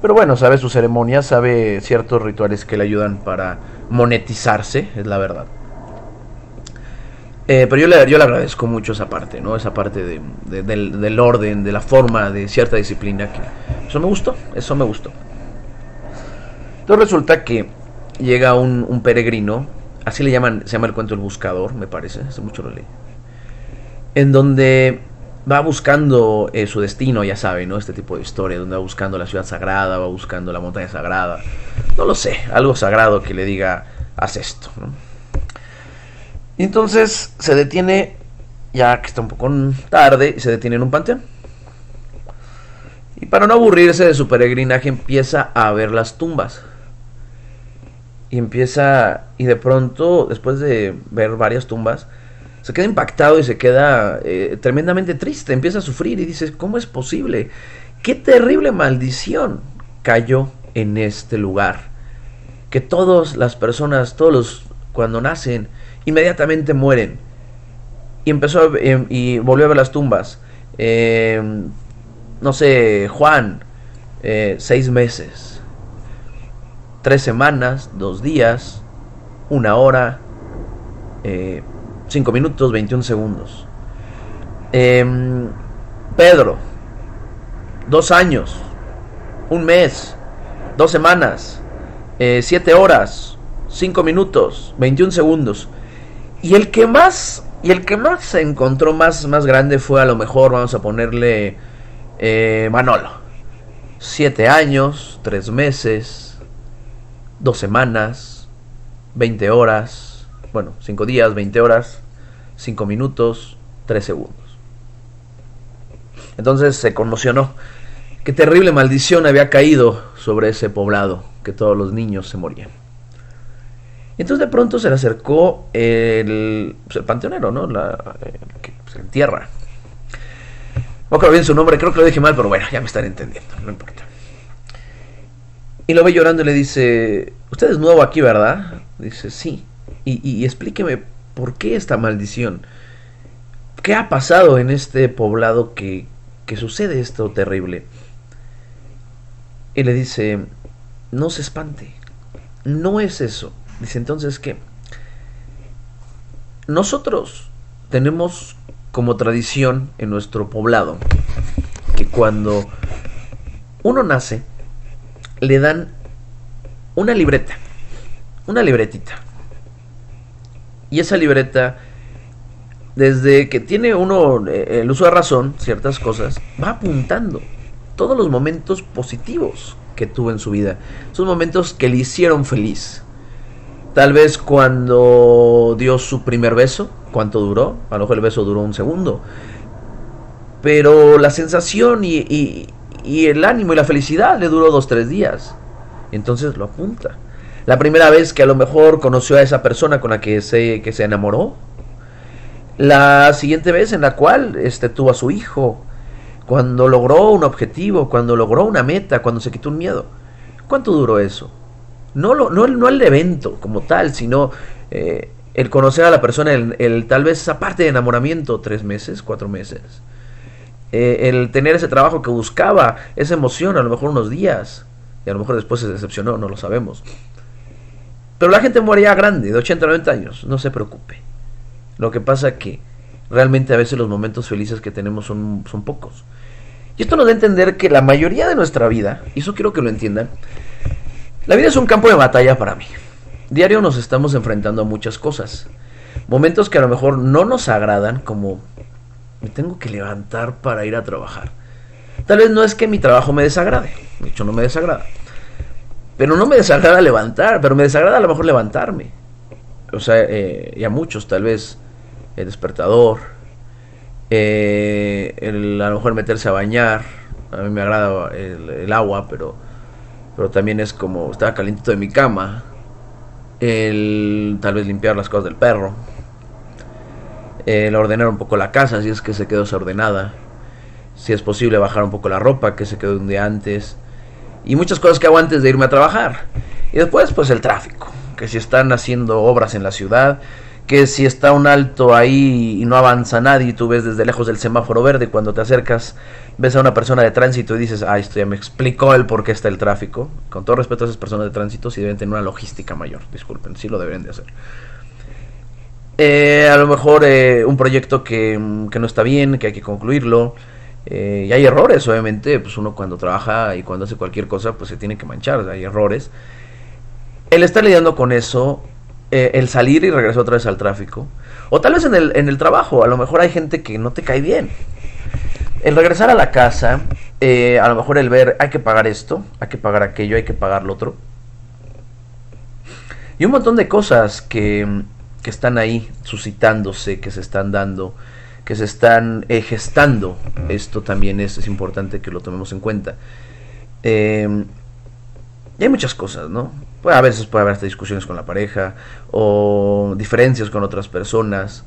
Pero bueno, sabe sus ceremonias, sabe ciertos rituales que le ayudan para monetizarse, es la verdad. Pero yo le agradezco mucho esa parte, ¿no? Esa parte del orden, de la forma, de cierta disciplina. Eso me gustó. Entonces resulta que llega un peregrino, así se llama el cuento El Buscador, me parece, hace mucho lo leí. En donde va buscando su destino, ya saben, ¿no? Este tipo de historia, donde va buscando la ciudad sagrada, va buscando la montaña sagrada. No lo sé, algo sagrado que le diga, haz esto, ¿no? Y entonces se detiene, ya que está un poco tarde, y se detiene en un panteón. Y para no aburrirse de su peregrinaje empieza a ver las tumbas. Y empieza, y de pronto, después de ver varias tumbas, se queda impactado y se queda tremendamente triste. Empieza a sufrir y dice, ¿cómo es posible? ¿Qué terrible maldición cayó en este lugar? Que todas las personas, cuando nacen, inmediatamente mueren. Y empezó y volvió a ver las tumbas. No sé, Juan, 6 meses, 3 semanas, 2 días, 1 hora, 5 minutos, 21 segundos. Pedro, 2 años, 1 mes, 2 semanas, 7 horas, 5 minutos, 21 segundos. Y el que más, se encontró más grande fue, a lo mejor, vamos a ponerle, Manolo, 7 años, 3 meses, 2 semanas, 20 horas, bueno, 5 días, 20 horas, 5 minutos, 3 segundos. Entonces se conmocionó. Qué terrible maldición había caído sobre ese poblado, que todos los niños se morían. Entonces de pronto se le acercó el panteonero, ¿no? El que se entierra. No acuerdo bien su nombre, creo que lo dije mal, pero bueno, ya me están entendiendo, no importa. Y lo ve llorando y le dice, usted es nuevo aquí, ¿verdad? Dice, sí. Y explíqueme, ¿por qué esta maldición? ¿Qué ha pasado en este poblado que sucede esto terrible? Y le dice, no se espante, no es eso. Dice, entonces, ¿qué? Nosotros tenemos como tradición en nuestro poblado que cuando uno nace le dan una libreta, una libretita, y esa libreta, desde que tiene uno el uso de razón, ciertas cosas, va apuntando todos los momentos positivos que tuvo en su vida, esos momentos que le hicieron feliz. Tal vez cuando dio su primer beso, ¿cuánto duró? A lo mejor el beso duró 1 segundo. Pero la sensación y el ánimo y la felicidad le duró 2, 3 días. Entonces lo apunta. La primera vez que a lo mejor conoció a esa persona con la que se enamoró. La siguiente vez en la cual tuvo a su hijo. Cuando logró un objetivo, cuando logró una meta, cuando se quitó un miedo. ¿Cuánto duró eso? No el evento como tal, sino el conocer a la persona, tal vez esa parte de enamoramiento, 3 meses, 4 meses. El tener ese trabajo que buscaba, esa emoción, a lo mejor unos días. Y a lo mejor después se decepcionó, no lo sabemos. Pero la gente muere ya grande, de 80 a 90 años, no se preocupe. Lo que pasa que realmente a veces los momentos felices que tenemos son pocos. Y esto nos da a entender que la mayoría de nuestra vida, y eso quiero que lo entiendan, la vida es un campo de batalla para mí. Diario nos estamos enfrentando a muchas cosas. Momentos que a lo mejor no nos agradan, como me tengo que levantar para ir a trabajar. Tal vez no es que mi trabajo me desagrade, de hecho no me desagrada. Pero no me desagrada levantar, pero me desagrada a lo mejor levantarme. O sea, y a muchos tal vez el despertador, a lo mejor meterse a bañar. A mí me agrada el agua, pero también es como, estaba calientito de mi cama, tal vez limpiar las cosas del perro, el ordenar un poco la casa, si es que se quedó desordenada, si es posible bajar un poco la ropa, que se quedó un día antes, y muchas cosas que hago antes de irme a trabajar. Y después, pues el tráfico, que si están haciendo obras en la ciudad, que si está un alto ahí y no avanza nadie, y tú ves desde lejos el semáforo verde, cuando te acercas, ves a una persona de tránsito y dices, ah, esto ya me explicó el por qué está el tráfico. Con todo respeto a esas personas de tránsito, sí deben tener una logística mayor, disculpen, sí lo deberían de hacer. A lo mejor un proyecto que no está bien, que hay que concluirlo, y hay errores, obviamente, pues uno cuando trabaja y cuando hace cualquier cosa, pues se tiene que manchar, hay errores. El estar lidiando con eso, el salir y regresar otra vez al tráfico, o tal vez en el trabajo, a lo mejor hay gente que no te cae bien. el regresar a la casa, a lo mejor el ver, hay que pagar esto, hay que pagar aquello, hay que pagar lo otro. Y un montón de cosas que están ahí suscitándose, que se están dando, que se están gestando. Esto también es importante que lo tomemos en cuenta. Y hay muchas cosas, ¿no? Pues a veces puede haber hasta discusiones con la pareja o diferencias con otras personas.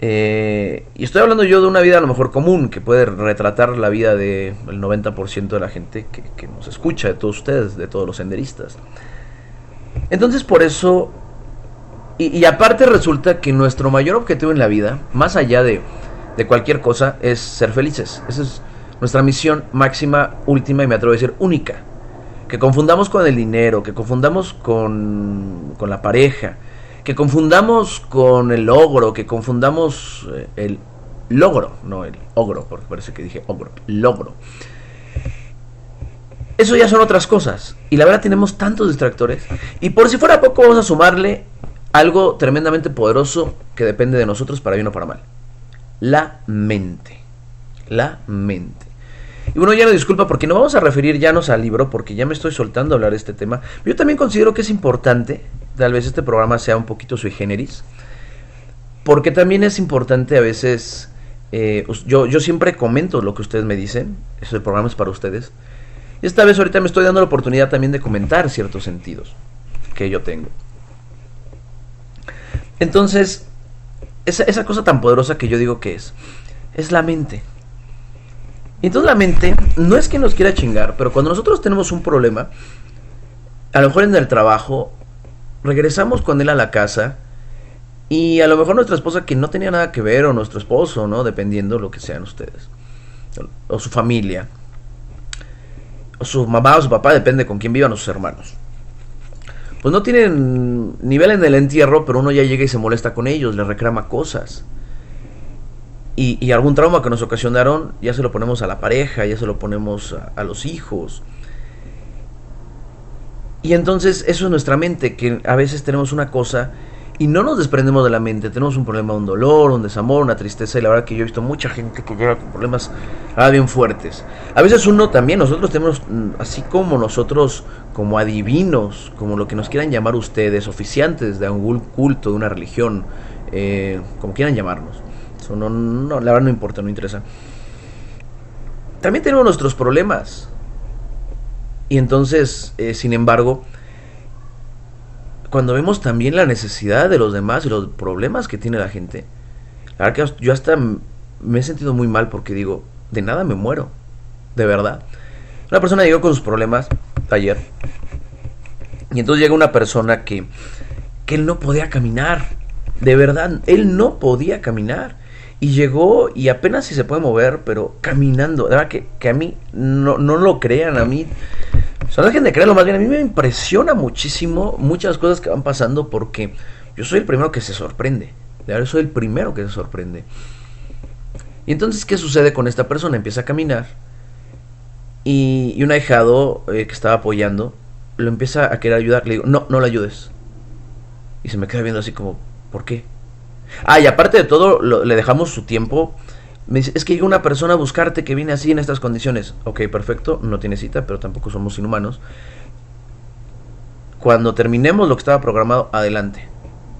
Y estoy hablando yo de una vida a lo mejor común, que puede retratar la vida del 90% de la gente que nos escucha, de todos ustedes, de todos los senderistas. Entonces por eso, y aparte resulta que nuestro mayor objetivo en la vida, más allá de cualquier cosa, es ser felices. Esa es nuestra misión máxima, última y me atrevo a decir única. Que confundamos con el dinero, que confundamos con la pareja, que confundamos con el ogro, que confundamos el logro, no el ogro, porque parece que dije ogro, logro. Eso ya son otras cosas, y la verdad tenemos tantos distractores, y por si fuera poco vamos a sumarle algo tremendamente poderoso que depende de nosotros para bien o para mal: la mente, la mente. Y bueno, ya no disculpa porque no vamos a referir llanos al libro, porque ya me estoy soltando a hablar de este tema. Yo también considero que es importante, tal vez este programa sea un poquito sui generis, porque también es importante a veces, yo siempre comento lo que ustedes me dicen, este programa es para ustedes, y esta vez ahorita me estoy dando la oportunidad también de comentar ciertos sentidos que yo tengo. Entonces, esa cosa tan poderosa que yo digo que es la mente. Y entonces la mente no es que nos quiera chingar, pero cuando nosotros tenemos un problema, a lo mejor en el trabajo, regresamos con él a la casa y a lo mejor nuestra esposa, que no tenía nada que ver, o nuestro esposo, ¿no? Dependiendo lo que sean ustedes, o su familia, o su mamá o su papá, depende con quién vivan, o sus hermanos, pues no tienen nivel en el entierro, pero uno ya llega y se molesta con ellos, les reclama cosas. Y algún trauma que nos ocasionaron ya se lo ponemos a la pareja, ya se lo ponemos a los hijos. Y entonces eso es nuestra mente, que a veces tenemos una cosa y no nos desprendemos de la mente. Tenemos un problema, un dolor, un desamor, una tristeza, y la verdad que yo he visto mucha gente que llega con problemas bien fuertes. A veces uno también, nosotros tenemos, así como nosotros, como adivinos, como lo que nos quieran llamar ustedes, oficiantes de algún culto, de una religión, como quieran llamarnos. No, la verdad no importa, no interesa. También tenemos nuestros problemas. Y entonces, sin embargo, cuando vemos también la necesidad de los demás y los problemas que tiene la gente, la verdad que yo hasta me he sentido muy mal, porque digo, de nada me muero, de verdad. Una persona llegó con sus problemas ayer, y entonces llega una persona que él no podía caminar. De verdad, él no podía caminar. Y llegó y apenas si se puede mover, pero caminando. De verdad que a mí, no lo crean, a mí, o sea, no dejen de creerlo, más bien a mí me impresiona muchísimo muchas cosas que van pasando, porque yo soy el primero que se sorprende. De verdad, soy el primero que se sorprende. Y entonces, ¿qué sucede con esta persona? Empieza a caminar y un ahijado que estaba apoyando lo empieza a querer ayudar. Le digo, no lo ayudes. Y se me queda viendo así como, ¿por qué? Y aparte de todo, le dejamos su tiempo. Me dice, es que llega una persona a buscarte que viene así en estas condiciones. Ok, perfecto, no tiene cita, pero tampoco somos inhumanos. Cuando terminemos lo que estaba programado, adelante.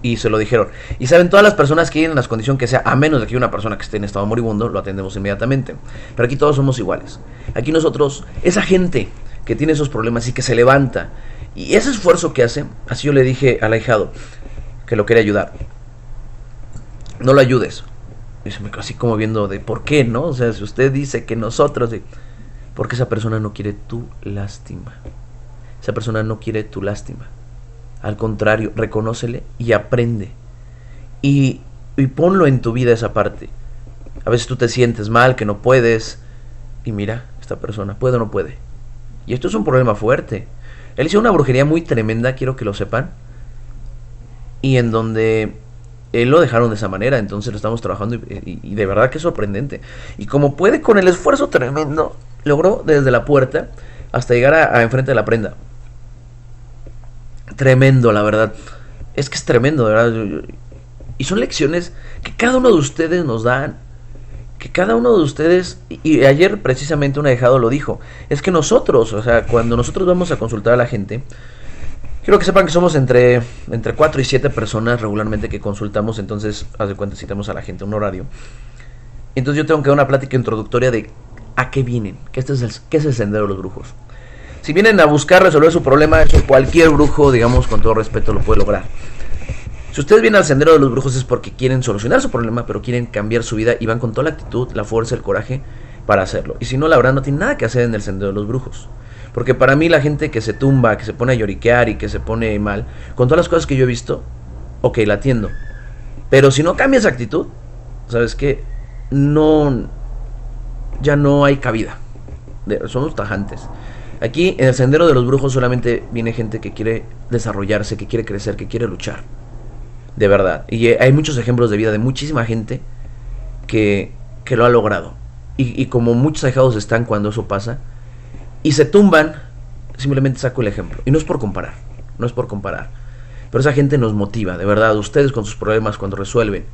Y se lo dijeron. Y saben, todas las personas que lleguen en la condición que sea, a menos de que una persona que esté en estado moribundo, lo atendemos inmediatamente. Pero aquí todos somos iguales. Aquí nosotros, esa gente que tiene esos problemas y que se levanta, y ese esfuerzo que hace, así yo le dije al ahijado, que lo quería ayudar, no lo ayudes. Y se me quedó así como viendo de por qué, ¿no? O sea, si usted dice que nosotros, porque esa persona no quiere tu lástima. Esa persona no quiere tu lástima. Al contrario, reconócele y aprende. Y ponlo en tu vida esa parte. A veces tú te sientes mal, que no puedes. Y mira, esta persona puede o no puede. Y esto es un problema fuerte. Él hizo una brujería muy tremenda, quiero que lo sepan. Y en donde él lo dejaron de esa manera, entonces lo estamos trabajando y de verdad que es sorprendente. Y como puede, con el esfuerzo tremendo, logró desde la puerta hasta llegar a enfrente de la prenda. Tremendo, la verdad. Es que es tremendo, de verdad. Y son lecciones que cada uno de ustedes nos dan, que cada uno de ustedes, y ayer precisamente un ahijado lo dijo, es que nosotros, o sea, cuando nosotros vamos a consultar a la gente, quiero que sepan que somos entre 4 y 7 personas regularmente que consultamos. Entonces, haz de cuenta, citamos a la gente a un horario. Entonces yo tengo que dar una plática introductoria de a qué vienen, qué es el Sendero de los Brujos. Si vienen a buscar resolver su problema, eso cualquier brujo, digamos, con todo respeto, lo puede lograr. Si ustedes vienen al Sendero de los Brujos es porque quieren solucionar su problema, pero quieren cambiar su vida y van con toda la actitud, la fuerza, el coraje para hacerlo. Y si no, la verdad no tiene nada que hacer en el Sendero de los Brujos. Porque para mí la gente que se tumba, que se pone a lloriquear y que se pone mal, con todas las cosas que yo he visto, ok, la atiendo. Pero si no cambia esa actitud, ¿sabes qué? No, ya no hay cabida. Somos tajantes. Aquí en el Sendero de los Brujos solamente viene gente que quiere desarrollarse, que quiere crecer, que quiere luchar. De verdad. Y hay muchos ejemplos de vida de muchísima gente que lo ha logrado. Y como muchos ahijados están cuando eso pasa, y se tumban, simplemente saco el ejemplo. Y no es por comparar, no es por comparar. Pero esa gente nos motiva, de verdad. Ustedes con sus problemas cuando resuelven.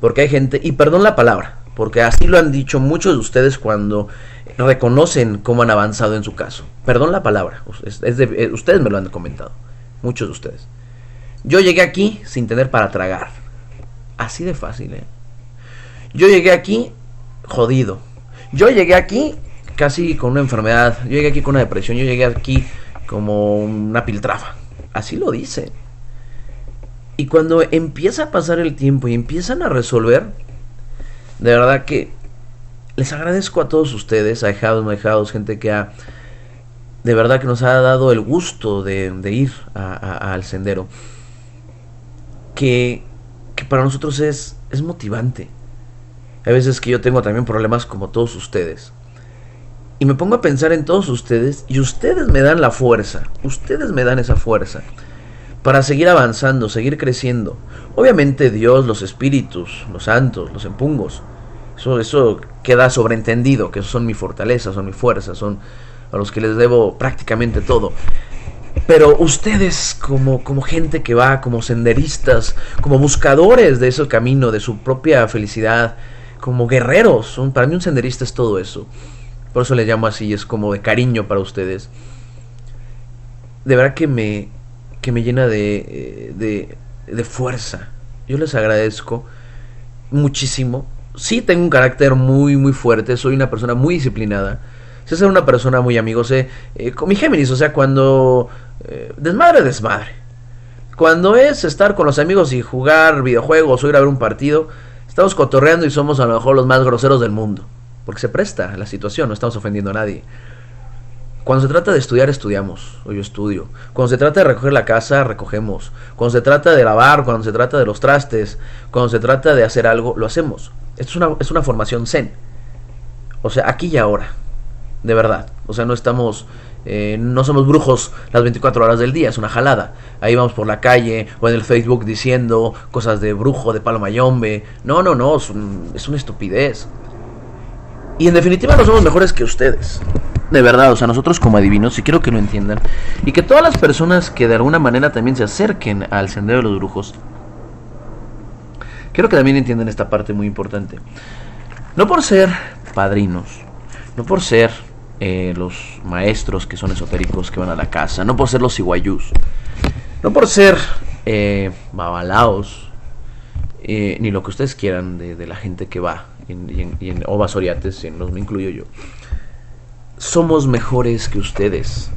Porque hay gente, y perdón la palabra, porque así lo han dicho muchos de ustedes cuando reconocen cómo han avanzado en su caso. Perdón la palabra, ustedes me lo han comentado, muchos de ustedes. Yo llegué aquí sin tener para tragar. Así de fácil, ¿eh? Yo llegué aquí jodido. Yo llegué aquí casi con una enfermedad, yo llegué aquí con una depresión, yo llegué aquí como una piltrafa, así lo dice. Y cuando empieza a pasar el tiempo y empiezan a resolver, de verdad que les agradezco a todos ustedes, ahijados, no ahijados, gente que ha, de verdad que nos ha dado el gusto de ir al sendero, que para nosotros es motivante. Hay veces que yo tengo también problemas como todos ustedes. Y me pongo a pensar en todos ustedes y ustedes me dan la fuerza, ustedes me dan esa fuerza para seguir avanzando, seguir creciendo. Obviamente Dios, los espíritus, los santos, los empungos, eso queda sobreentendido, que son mi fortaleza, son mi fuerza, son a los que les debo prácticamente todo. Pero ustedes como gente que va, como senderistas, como buscadores de ese camino, de su propia felicidad, como guerreros, para mí un senderista es todo eso. Por eso les llamo así, es como de cariño para ustedes. De verdad que me llena de fuerza. Yo les agradezco muchísimo. Sí tengo un carácter muy, muy fuerte. Soy una persona muy disciplinada. Sé ser una persona muy amigo. Sé, con mi Géminis, o sea, cuando... desmadre. Cuando es estar con los amigos y jugar videojuegos o ir a ver un partido, estamos cotorreando y somos a lo mejor los más groseros del mundo. Porque se presta la situación, no estamos ofendiendo a nadie. Cuando se trata de estudiar, estudiamos, o yo estudio. Cuando se trata de recoger la casa, recogemos. Cuando se trata de lavar, cuando se trata de los trastes, cuando se trata de hacer algo, lo hacemos. Esto es una formación zen. O sea, aquí y ahora. De verdad. O sea, no somos brujos las 24 horas del día, es una jalada. Ahí vamos por la calle o en el Facebook diciendo cosas de brujo, de Palo Mayombe. No, es una estupidez. Y en definitiva no somos mejores que ustedes. De verdad, o sea, nosotros como adivinos, y quiero que lo entiendan. Y que todas las personas que de alguna manera también se acerquen al Sendero de los Brujos, quiero que también entiendan esta parte muy importante. No por ser padrinos, no por ser los maestros que son esotéricos que van a la casa, no por ser los iguayús, no por ser babalaos, ni lo que ustedes quieran de la gente que va. Y en Obas Oriates, en los me incluyo yo. Somos mejores que ustedes.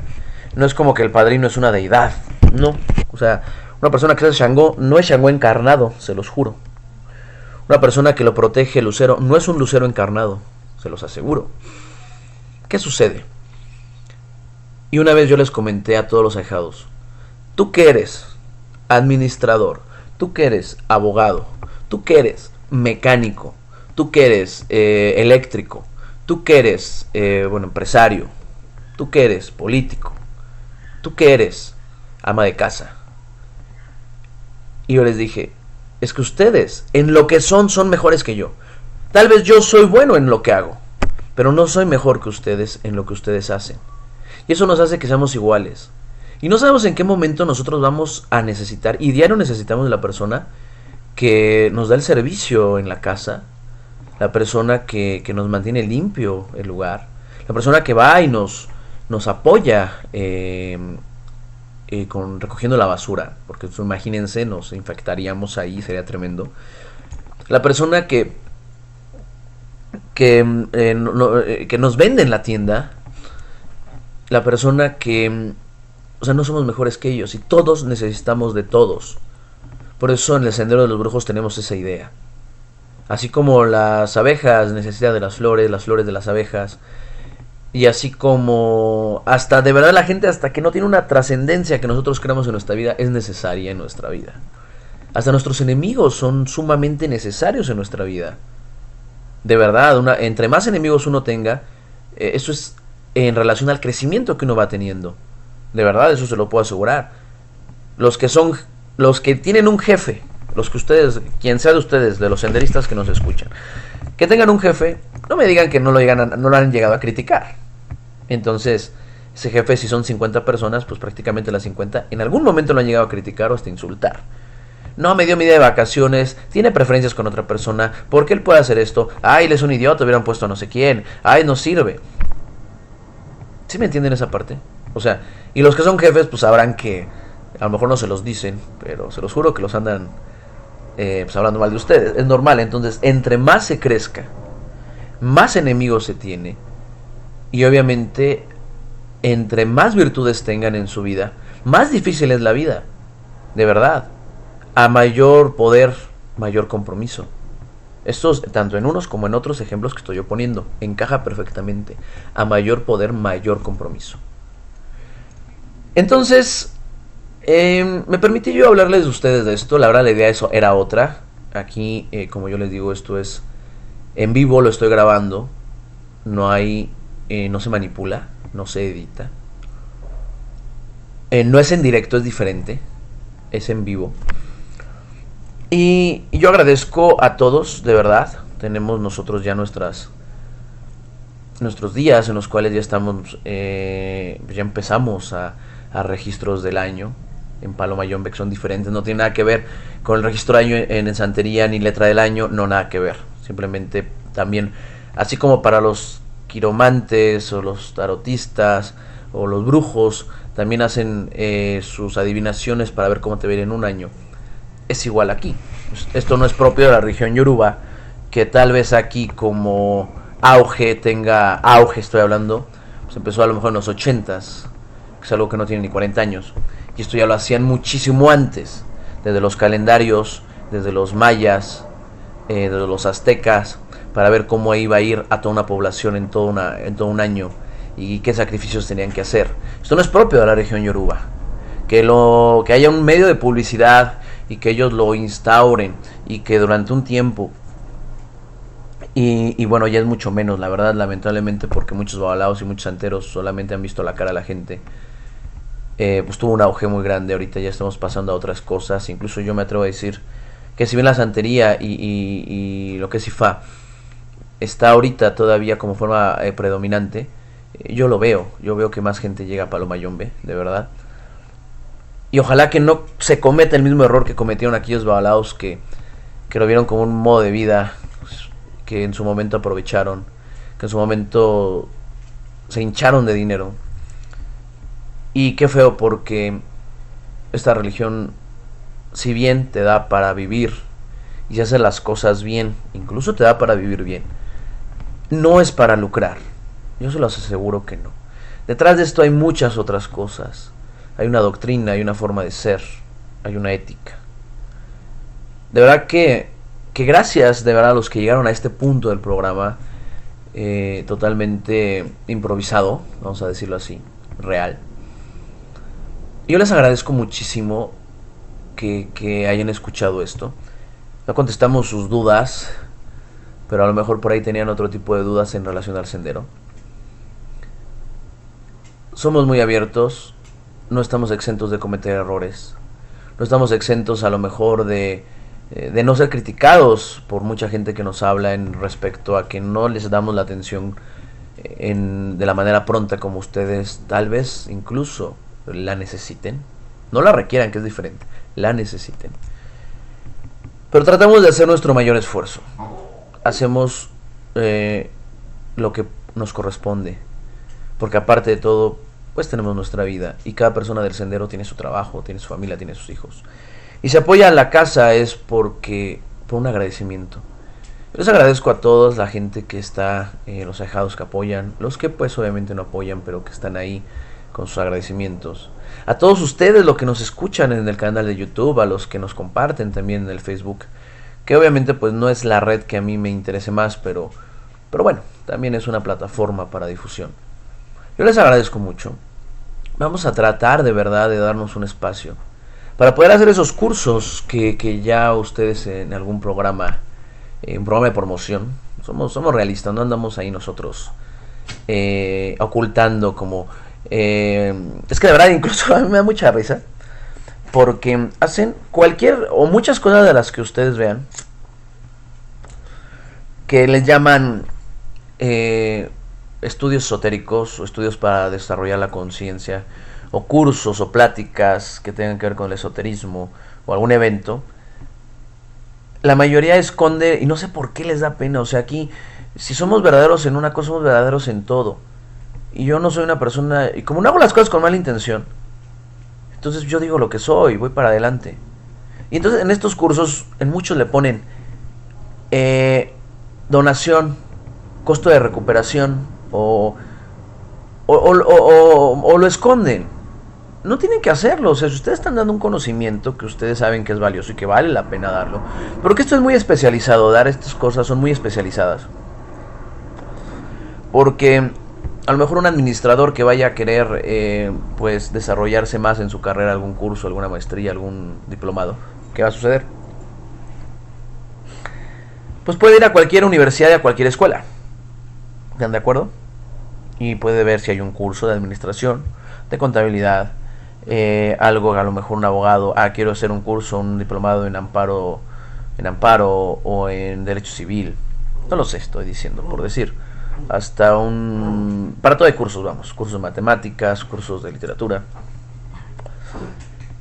No es como que el padrino es una deidad. No, o sea, una persona que es Shango no es Shango encarnado, se los juro. Una persona que lo protege el lucero no es un lucero encarnado, se los aseguro. ¿Qué sucede? Y una vez yo les comenté a todos los ahijados: tú que eres administrador, tú que eres abogado, tú que eres mecánico, tú que eres eléctrico, tú que eres empresario, tú que eres político, tú que eres ama de casa. Y yo les dije, es que ustedes en lo que son mejores que yo. Tal vez yo soy bueno en lo que hago, pero no soy mejor que ustedes en lo que ustedes hacen. Y eso nos hace que seamos iguales. Y no sabemos en qué momento nosotros vamos a necesitar, y diario necesitamos de la persona que nos da el servicio en la casa, la persona que nos mantiene limpio el lugar, la persona que va y nos apoya recogiendo la basura, porque imagínense, nos infectaríamos ahí, sería tremendo. La persona que nos vende en la tienda, la persona que, o sea, no somos mejores que ellos y todos necesitamos de todos. Por eso en el Sendero de los Brujos tenemos esa idea. Así como las abejas necesitan de las flores de las abejas, y así como hasta de verdad la gente, hasta que no tiene una trascendencia que nosotros creamos en nuestra vida, es necesaria en nuestra vida. Hasta nuestros enemigos son sumamente necesarios en nuestra vida. De verdad, entre más enemigos uno tenga, eso es en relación al crecimiento que uno va teniendo. De verdad, eso se lo puedo asegurar. Los que tienen un jefe, los que ustedes, quien sea de ustedes, de los senderistas que nos escuchan, que tengan un jefe, no me digan que no lo han llegado a criticar. Entonces, ese jefe, si son 50 personas, pues prácticamente las 50 en algún momento lo han llegado a criticar o hasta insultar. No, me dio mi idea de vacaciones, tiene preferencias con otra persona, ¿por qué él puede hacer esto? Ay, él es un idiota, hubieran puesto a no sé quién, ay, no sirve. ¿Sí me entienden esa parte? O sea, y los que son jefes, pues sabrán que, a lo mejor no se los dicen, pero se los juro que los andan pues hablando mal de ustedes. Es normal. Entonces, entre más se crezca, más enemigos se tiene, y obviamente, entre más virtudes tengan en su vida, más difícil es la vida, de verdad. A mayor poder, mayor compromiso. Esto, tanto en unos como en otros ejemplos que estoy yo poniendo, encaja perfectamente. A mayor poder, mayor compromiso. Entonces, me permití yo hablarles de ustedes de esto. La verdad, la idea eso era otra. Aquí, como yo les digo, esto es en vivo, lo estoy grabando. No hay, no se manipula, no se edita. No es en directo, es diferente. Es en vivo. Y yo agradezco a todos, de verdad. Tenemos nosotros ya nuestros días en los cuales ya estamos, ya empezamos a registros del año en Palo Mayombe, que son diferentes. No tiene nada que ver con el registro del año en Santeria, ni letra del año, no, nada que ver. Simplemente también, así como para los quiromantes o los tarotistas o los brujos, también hacen sus adivinaciones para ver cómo te ven en un año. Es igual aquí. Esto no es propio de la región yoruba, que tal vez aquí como auge tenga, auge estoy hablando, pues empezó a lo mejor en los 80s, que es algo que no tiene ni 40 años, y esto ya lo hacían muchísimo antes, desde los calendarios, desde los mayas, desde los aztecas, para ver cómo iba a ir a toda una población en todo un año, y qué sacrificios tenían que hacer. Esto no es propio de la región yoruba, que haya un medio de publicidad, y que ellos lo instauren, y que durante un tiempo, y bueno, ya es mucho menos, la verdad, lamentablemente, porque muchos babalaos y muchos santeros solamente han visto la cara a la gente. Pues tuvo un auge muy grande. Ahorita ya estamos pasando a otras cosas. Incluso yo me atrevo a decir que si bien la santería y lo que es Ifá está ahorita todavía como forma predominante, yo lo veo, que más gente llega a Palo Mayombe, de verdad. Y ojalá que no se cometa el mismo error que cometieron aquellos babalaos que lo vieron como un modo de vida, que en su momento aprovecharon, que en su momento se hincharon de dinero. Y qué feo, porque esta religión, si bien te da para vivir, y si haces las cosas bien, incluso te da para vivir bien, no es para lucrar. Yo se los aseguro que no. Detrás de esto hay muchas otras cosas. Hay una doctrina, hay una forma de ser, hay una ética. De verdad que gracias de verdad a los que llegaron a este punto del programa, totalmente improvisado, vamos a decirlo así, real. Yo les agradezco muchísimo que hayan escuchado esto. No contestamos sus dudas, pero a lo mejor por ahí tenían otro tipo de dudas en relación al sendero. Somos muy abiertos. No estamos exentos de cometer errores. No estamos exentos a lo mejor de no ser criticados por mucha gente que nos habla en respecto a que no les damos la atención de la manera pronta como ustedes tal vez incluso la necesiten. No la requieran, que es diferente. La necesiten. Pero tratamos de hacer nuestro mayor esfuerzo. hacemos lo que nos corresponde, porque aparte de todo, pues tenemos nuestra vida, y cada persona del sendero tiene su trabajo, tiene su familia, tiene sus hijos, y se apoya a la casa es porque, por un agradecimiento. Yo les agradezco a todos, la gente que está, los ahijados que apoyan, los que pues obviamente no apoyan, pero que están ahí con sus agradecimientos. A todos ustedes, los que nos escuchan en el canal de YouTube, a los que nos comparten también en el Facebook, que obviamente pues no es la red que a mí me interese más, pero bueno, también es una plataforma para difusión. Yo les agradezco mucho. Vamos a tratar de verdad de darnos un espacio para poder hacer esos cursos que ya ustedes en algún programa, un programa de promoción, somos realistas, no andamos ahí nosotros ocultando como... es que de verdad incluso a mí me da mucha risa, porque hacen cualquier o muchas cosas de las que ustedes vean que les llaman estudios esotéricos o estudios para desarrollar la conciencia, o cursos o pláticas que tengan que ver con el esoterismo o algún evento. La mayoría esconde, y no sé por qué les da pena, o sea, aquí si somos verdaderos en una cosa, somos verdaderos en todo. Y yo no soy una persona, y como no hago las cosas con mala intención, entonces yo digo lo que soy, voy para adelante. Y entonces en estos cursos, en muchos le ponen donación, costo de recuperación, o lo esconden. No tienen que hacerlo, o sea, si ustedes están dando un conocimiento que ustedes saben que es valioso y que vale la pena darlo, porque esto es muy especializado, dar estas cosas son muy especializadas. Porque... a lo mejor un administrador que vaya a querer pues desarrollarse más en su carrera, algún curso, alguna maestría, algún diplomado, ¿qué va a suceder? Pues puede ir a cualquier universidad y a cualquier escuela, ¿están de acuerdo? Y puede ver si hay un curso de administración, de contabilidad, algo, a lo mejor un abogado, quiero hacer un curso, un diplomado en amparo o en derecho civil, no lo sé, estoy diciendo por decir. Hasta un... para todo hay cursos, vamos. Cursos de matemáticas, cursos de literatura.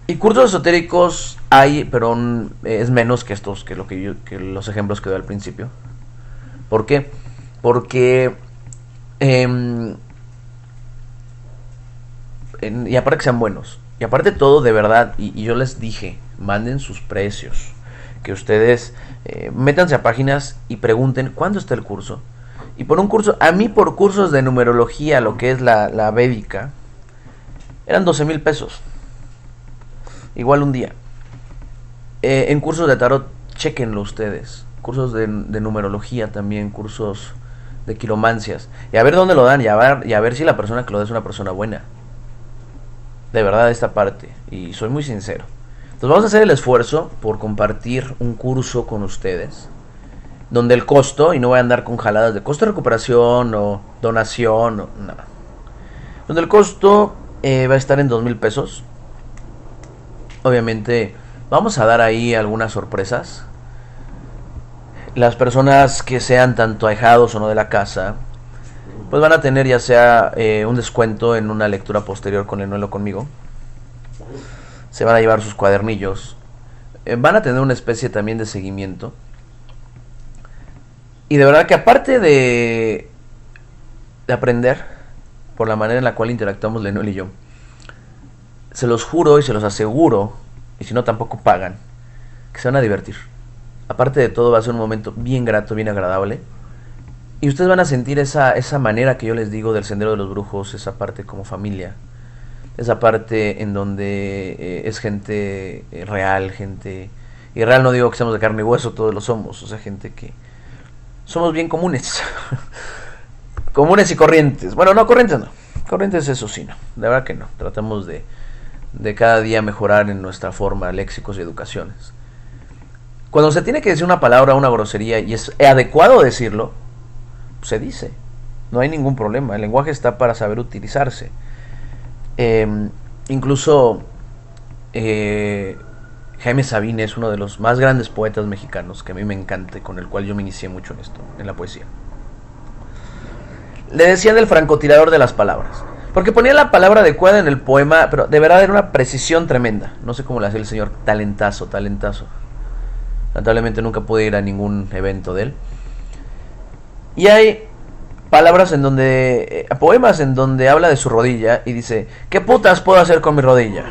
Y cursos esotéricos hay, pero es menos que estos, que los ejemplos que doy al principio. ¿Por qué? Porque... y aparte que sean buenos. Y aparte todo, de verdad, y yo les dije, manden sus precios. Que ustedes métanse a páginas y pregunten, ¿cuándo está el curso? Y por un curso, a mí por cursos de numerología, lo que es la védica, eran 12,000 pesos. Igual un día. En cursos de tarot, chequenlo ustedes. Cursos de numerología también, cursos de quiromancias. Y a ver dónde lo dan, y a ver si la persona que lo da es una persona buena. De verdad, esta parte. Y soy muy sincero. Entonces vamos a hacer el esfuerzo por compartir un curso con ustedes, donde el costo, y no voy a andar con jaladas de costo de recuperación o donación, o nada. Donde el costo va a estar en 2,000 pesos. Obviamente vamos a dar ahí algunas sorpresas. Las personas que sean tanto ahijados o no de la casa, pues van a tener ya sea un descuento en una lectura posterior con Lenuel o conmigo. Se van a llevar sus cuadernillos. Van a tener una especie también de seguimiento. Y de verdad que aparte de aprender por la manera en la cual interactuamos Lenuel y yo, se los juro y se los aseguro, y si no tampoco pagan, que se van a divertir. Aparte de todo va a ser un momento bien grato, bien agradable. Y ustedes van a sentir esa manera que yo les digo del Sendero de los Brujos, esa parte como familia. Esa parte en donde es gente real, gente... Y real no digo que seamos de carne y hueso, todos lo somos. O sea, gente que... somos bien comunes. Comunes y corrientes. Bueno, no, corrientes no. Corrientes eso sí, no. De verdad que no. Tratamos de cada día mejorar en nuestra forma, léxicos y educaciones. Cuando se tiene que decir una palabra, una grosería, y es adecuado decirlo, se dice. No hay ningún problema. El lenguaje está para saber utilizarse. Incluso Jaime Sabines es uno de los más grandes poetas mexicanos, que a mí me encanta y con el cual yo me inicié mucho en esto, en la poesía. Le decían el francotirador de las palabras, porque ponía la palabra adecuada en el poema, pero de verdad era una precisión tremenda. No sé cómo la hacía el señor, talentazo. Lamentablemente nunca pude ir a ningún evento de él. Y hay palabras en donde, poemas en donde habla de su rodilla y dice, ¿qué putas puedo hacer con mi rodilla?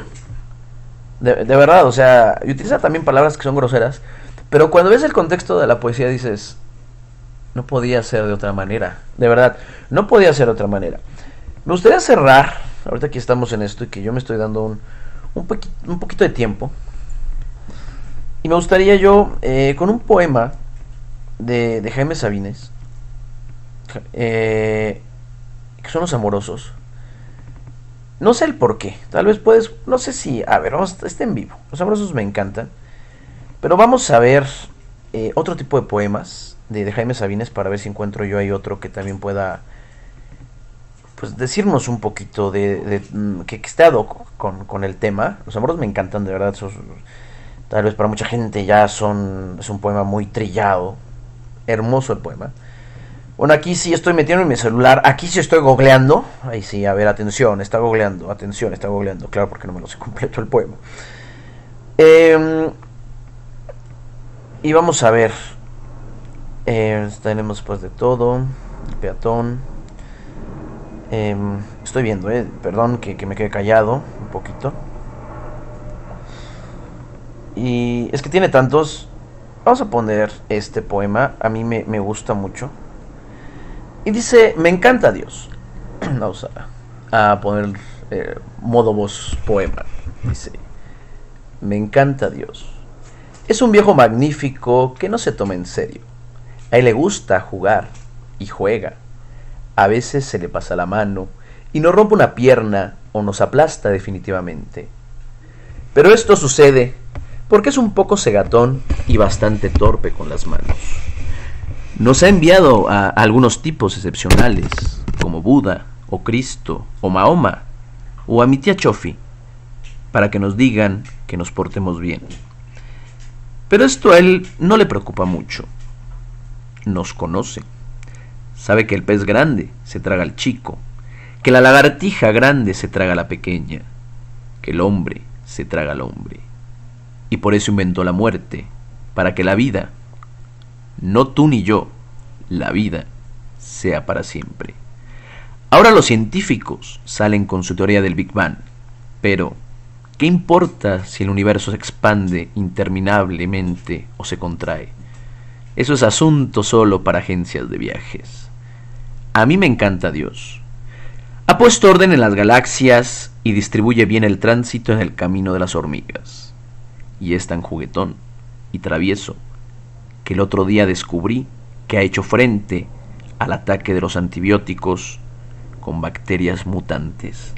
De verdad, o sea, y utiliza también palabras que son groseras, pero cuando ves el contexto de la poesía dices, no podía ser de otra manera, de verdad, no podía ser de otra manera. Me gustaría cerrar, ahorita que estamos en esto y que yo me estoy dando un poquito de tiempo, y me gustaría yo, con un poema de Jaime Sabines, que son Los Amorosos. No sé el por qué, tal vez puedes, no sé si, a ver, vamos, está en vivo, Los Amorosos me encantan, pero vamos a ver otro tipo de poemas de Jaime Sabines para ver si encuentro yo ahí otro que también pueda, pues, decirnos un poquito de que esté ad hoc con el tema. Los Amorosos me encantan, de verdad, tal vez para mucha gente ya es un poema muy trillado, hermoso el poema. Bueno, aquí sí estoy metiendo en mi celular, aquí sí estoy googleando, ahí sí, a ver, atención, está googleando, claro, porque no me lo sé completo el poema. Y vamos a ver, tenemos pues de todo, peatón, estoy viendo, perdón que me quede callado un poquito. Y es que tiene tantos. Vamos a poner este poema, a mí me gusta mucho. Y dice, me encanta Dios. Vamos a poner modo voz poema. Dice, me encanta Dios. Es un viejo magnífico que no se toma en serio. A él le gusta jugar y juega. A veces se le pasa la mano y nos rompe una pierna o nos aplasta definitivamente. Pero esto sucede porque es un poco cegatón y bastante torpe con las manos. Nos ha enviado a algunos tipos excepcionales, como Buda, o Cristo, o Mahoma, o a mi tía Chofi, para que nos digan que nos portemos bien. Pero esto a él no le preocupa mucho. Nos conoce. Sabe que el pez grande se traga al chico, que la lagartija grande se traga a la pequeña, que el hombre se traga al hombre. Y por eso inventó la muerte, para que la vida, no tú ni yo, la vida, sea para siempre. Ahora los científicos salen con su teoría del Big Bang, pero ¿qué importa si el universo se expande interminablemente o se contrae? Eso es asunto solo para agencias de viajes. A mí me encanta Dios. Ha puesto orden en las galaxias y distribuye bien el tránsito en el camino de las hormigas. Y es tan juguetón y travieso que el otro día descubrí que ha hecho frente al ataque de los antibióticos con bacterias mutantes.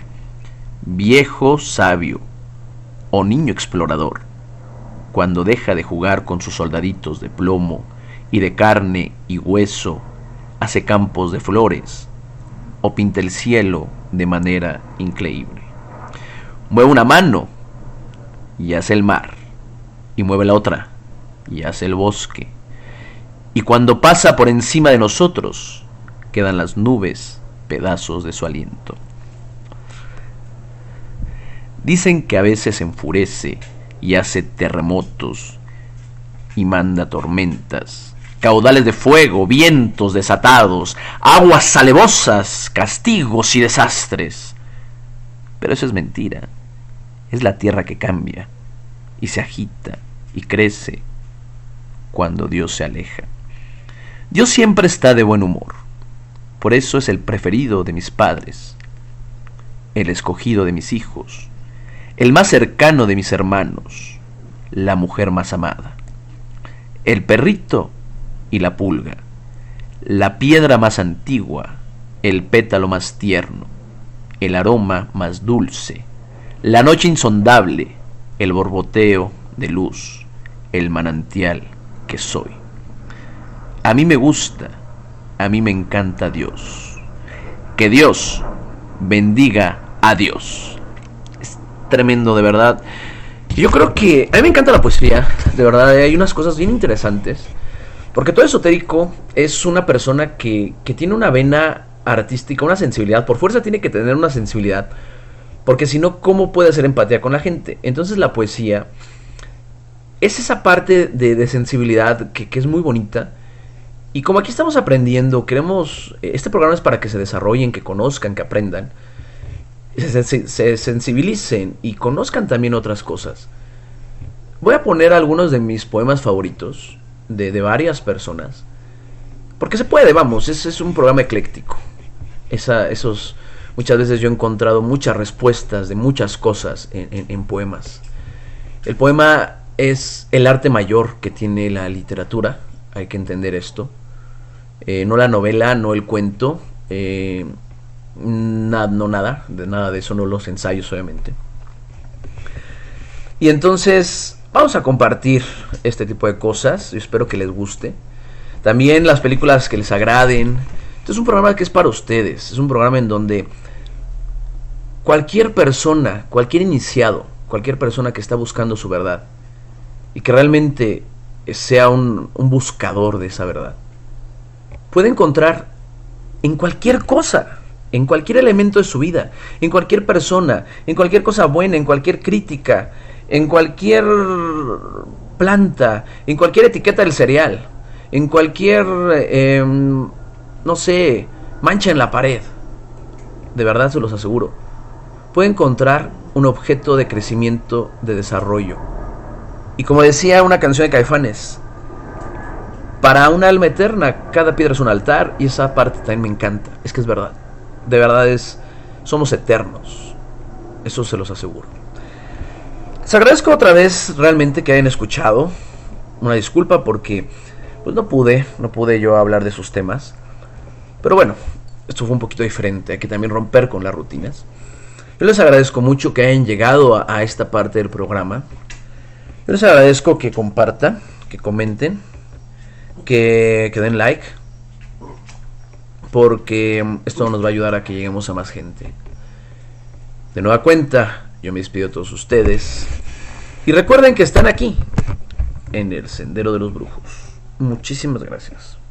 Viejo sabio o niño explorador, cuando deja de jugar con sus soldaditos de plomo y de carne y hueso, hace campos de flores o pinta el cielo de manera increíble. Mueve una mano y hace el mar. Y mueve la otra, y hace el bosque. Y cuando pasa por encima de nosotros, quedan las nubes, pedazos de su aliento. Dicen que a veces enfurece y hace terremotos, y manda tormentas, caudales de fuego, vientos desatados, aguas alevosas, castigos y desastres. Pero eso es mentira. Es la tierra que cambia, y se agita y crece cuando Dios se aleja. Dios siempre está de buen humor. Por eso es el preferido de mis padres, el escogido de mis hijos, el más cercano de mis hermanos, la mujer más amada, el perrito y la pulga, la piedra más antigua, el pétalo más tierno, el aroma más dulce, la noche insondable, el borboteo de luz, el manantial que soy. A mí me gusta, a mí me encanta Dios. Que Dios bendiga a Dios. Es tremendo, de verdad. Yo creo que a mí me encanta la poesía, de verdad, hay unas cosas bien interesantes. Porque todo esotérico es una persona que tiene una vena artística, una sensibilidad, por fuerza tiene que tener una sensibilidad. Porque si no, ¿cómo puede hacer empatía con la gente? Entonces la poesía es esa parte de sensibilidad que es muy bonita Y como aquí estamos aprendiendo, queremos... Este programa es para que se desarrollen, que conozcan, que aprendan, se sensibilicen y conozcan también otras cosas. Voy a poner algunos de mis poemas favoritos de varias personas, porque se puede, vamos, es un programa ecléctico. Muchas veces yo he encontrado muchas respuestas de muchas cosas en poemas. El poema es el arte mayor que tiene la literatura, hay que entender esto. No la novela, no el cuento, nada de eso, no los ensayos obviamente. Y entonces vamos a compartir este tipo de cosas, yo espero que les guste. También las películas que les agraden. Este es un programa que es para ustedes, es un programa en donde cualquier persona, cualquier iniciado, cualquier persona que está buscando su verdad y que realmente sea un buscador de esa verdad, puede encontrar en cualquier cosa, en cualquier elemento de su vida, en cualquier persona, en cualquier cosa buena, en cualquier crítica, en cualquier planta, en cualquier etiqueta del cereal, en cualquier... no sé, mancha en la pared. De verdad se los aseguro. Puede encontrar un objeto de crecimiento, de desarrollo. Y como decía una canción de Caifanes, para un alma eterna, cada piedra es un altar. Y esa parte también me encanta. Es que es verdad. De verdad somos eternos. Eso se los aseguro. Les agradezco otra vez realmente que hayan escuchado. Una disculpa porque pues no pude yo hablar de sus temas. Pero bueno, esto fue un poquito diferente, hay que también romper con las rutinas. Yo les agradezco mucho que hayan llegado a esta parte del programa. Yo les agradezco que compartan, que comenten, que den like, porque esto nos va a ayudar a que lleguemos a más gente. De nueva cuenta, yo me despido de todos ustedes. Y recuerden que están aquí, en el Sendero de los Brujos. Muchísimas gracias.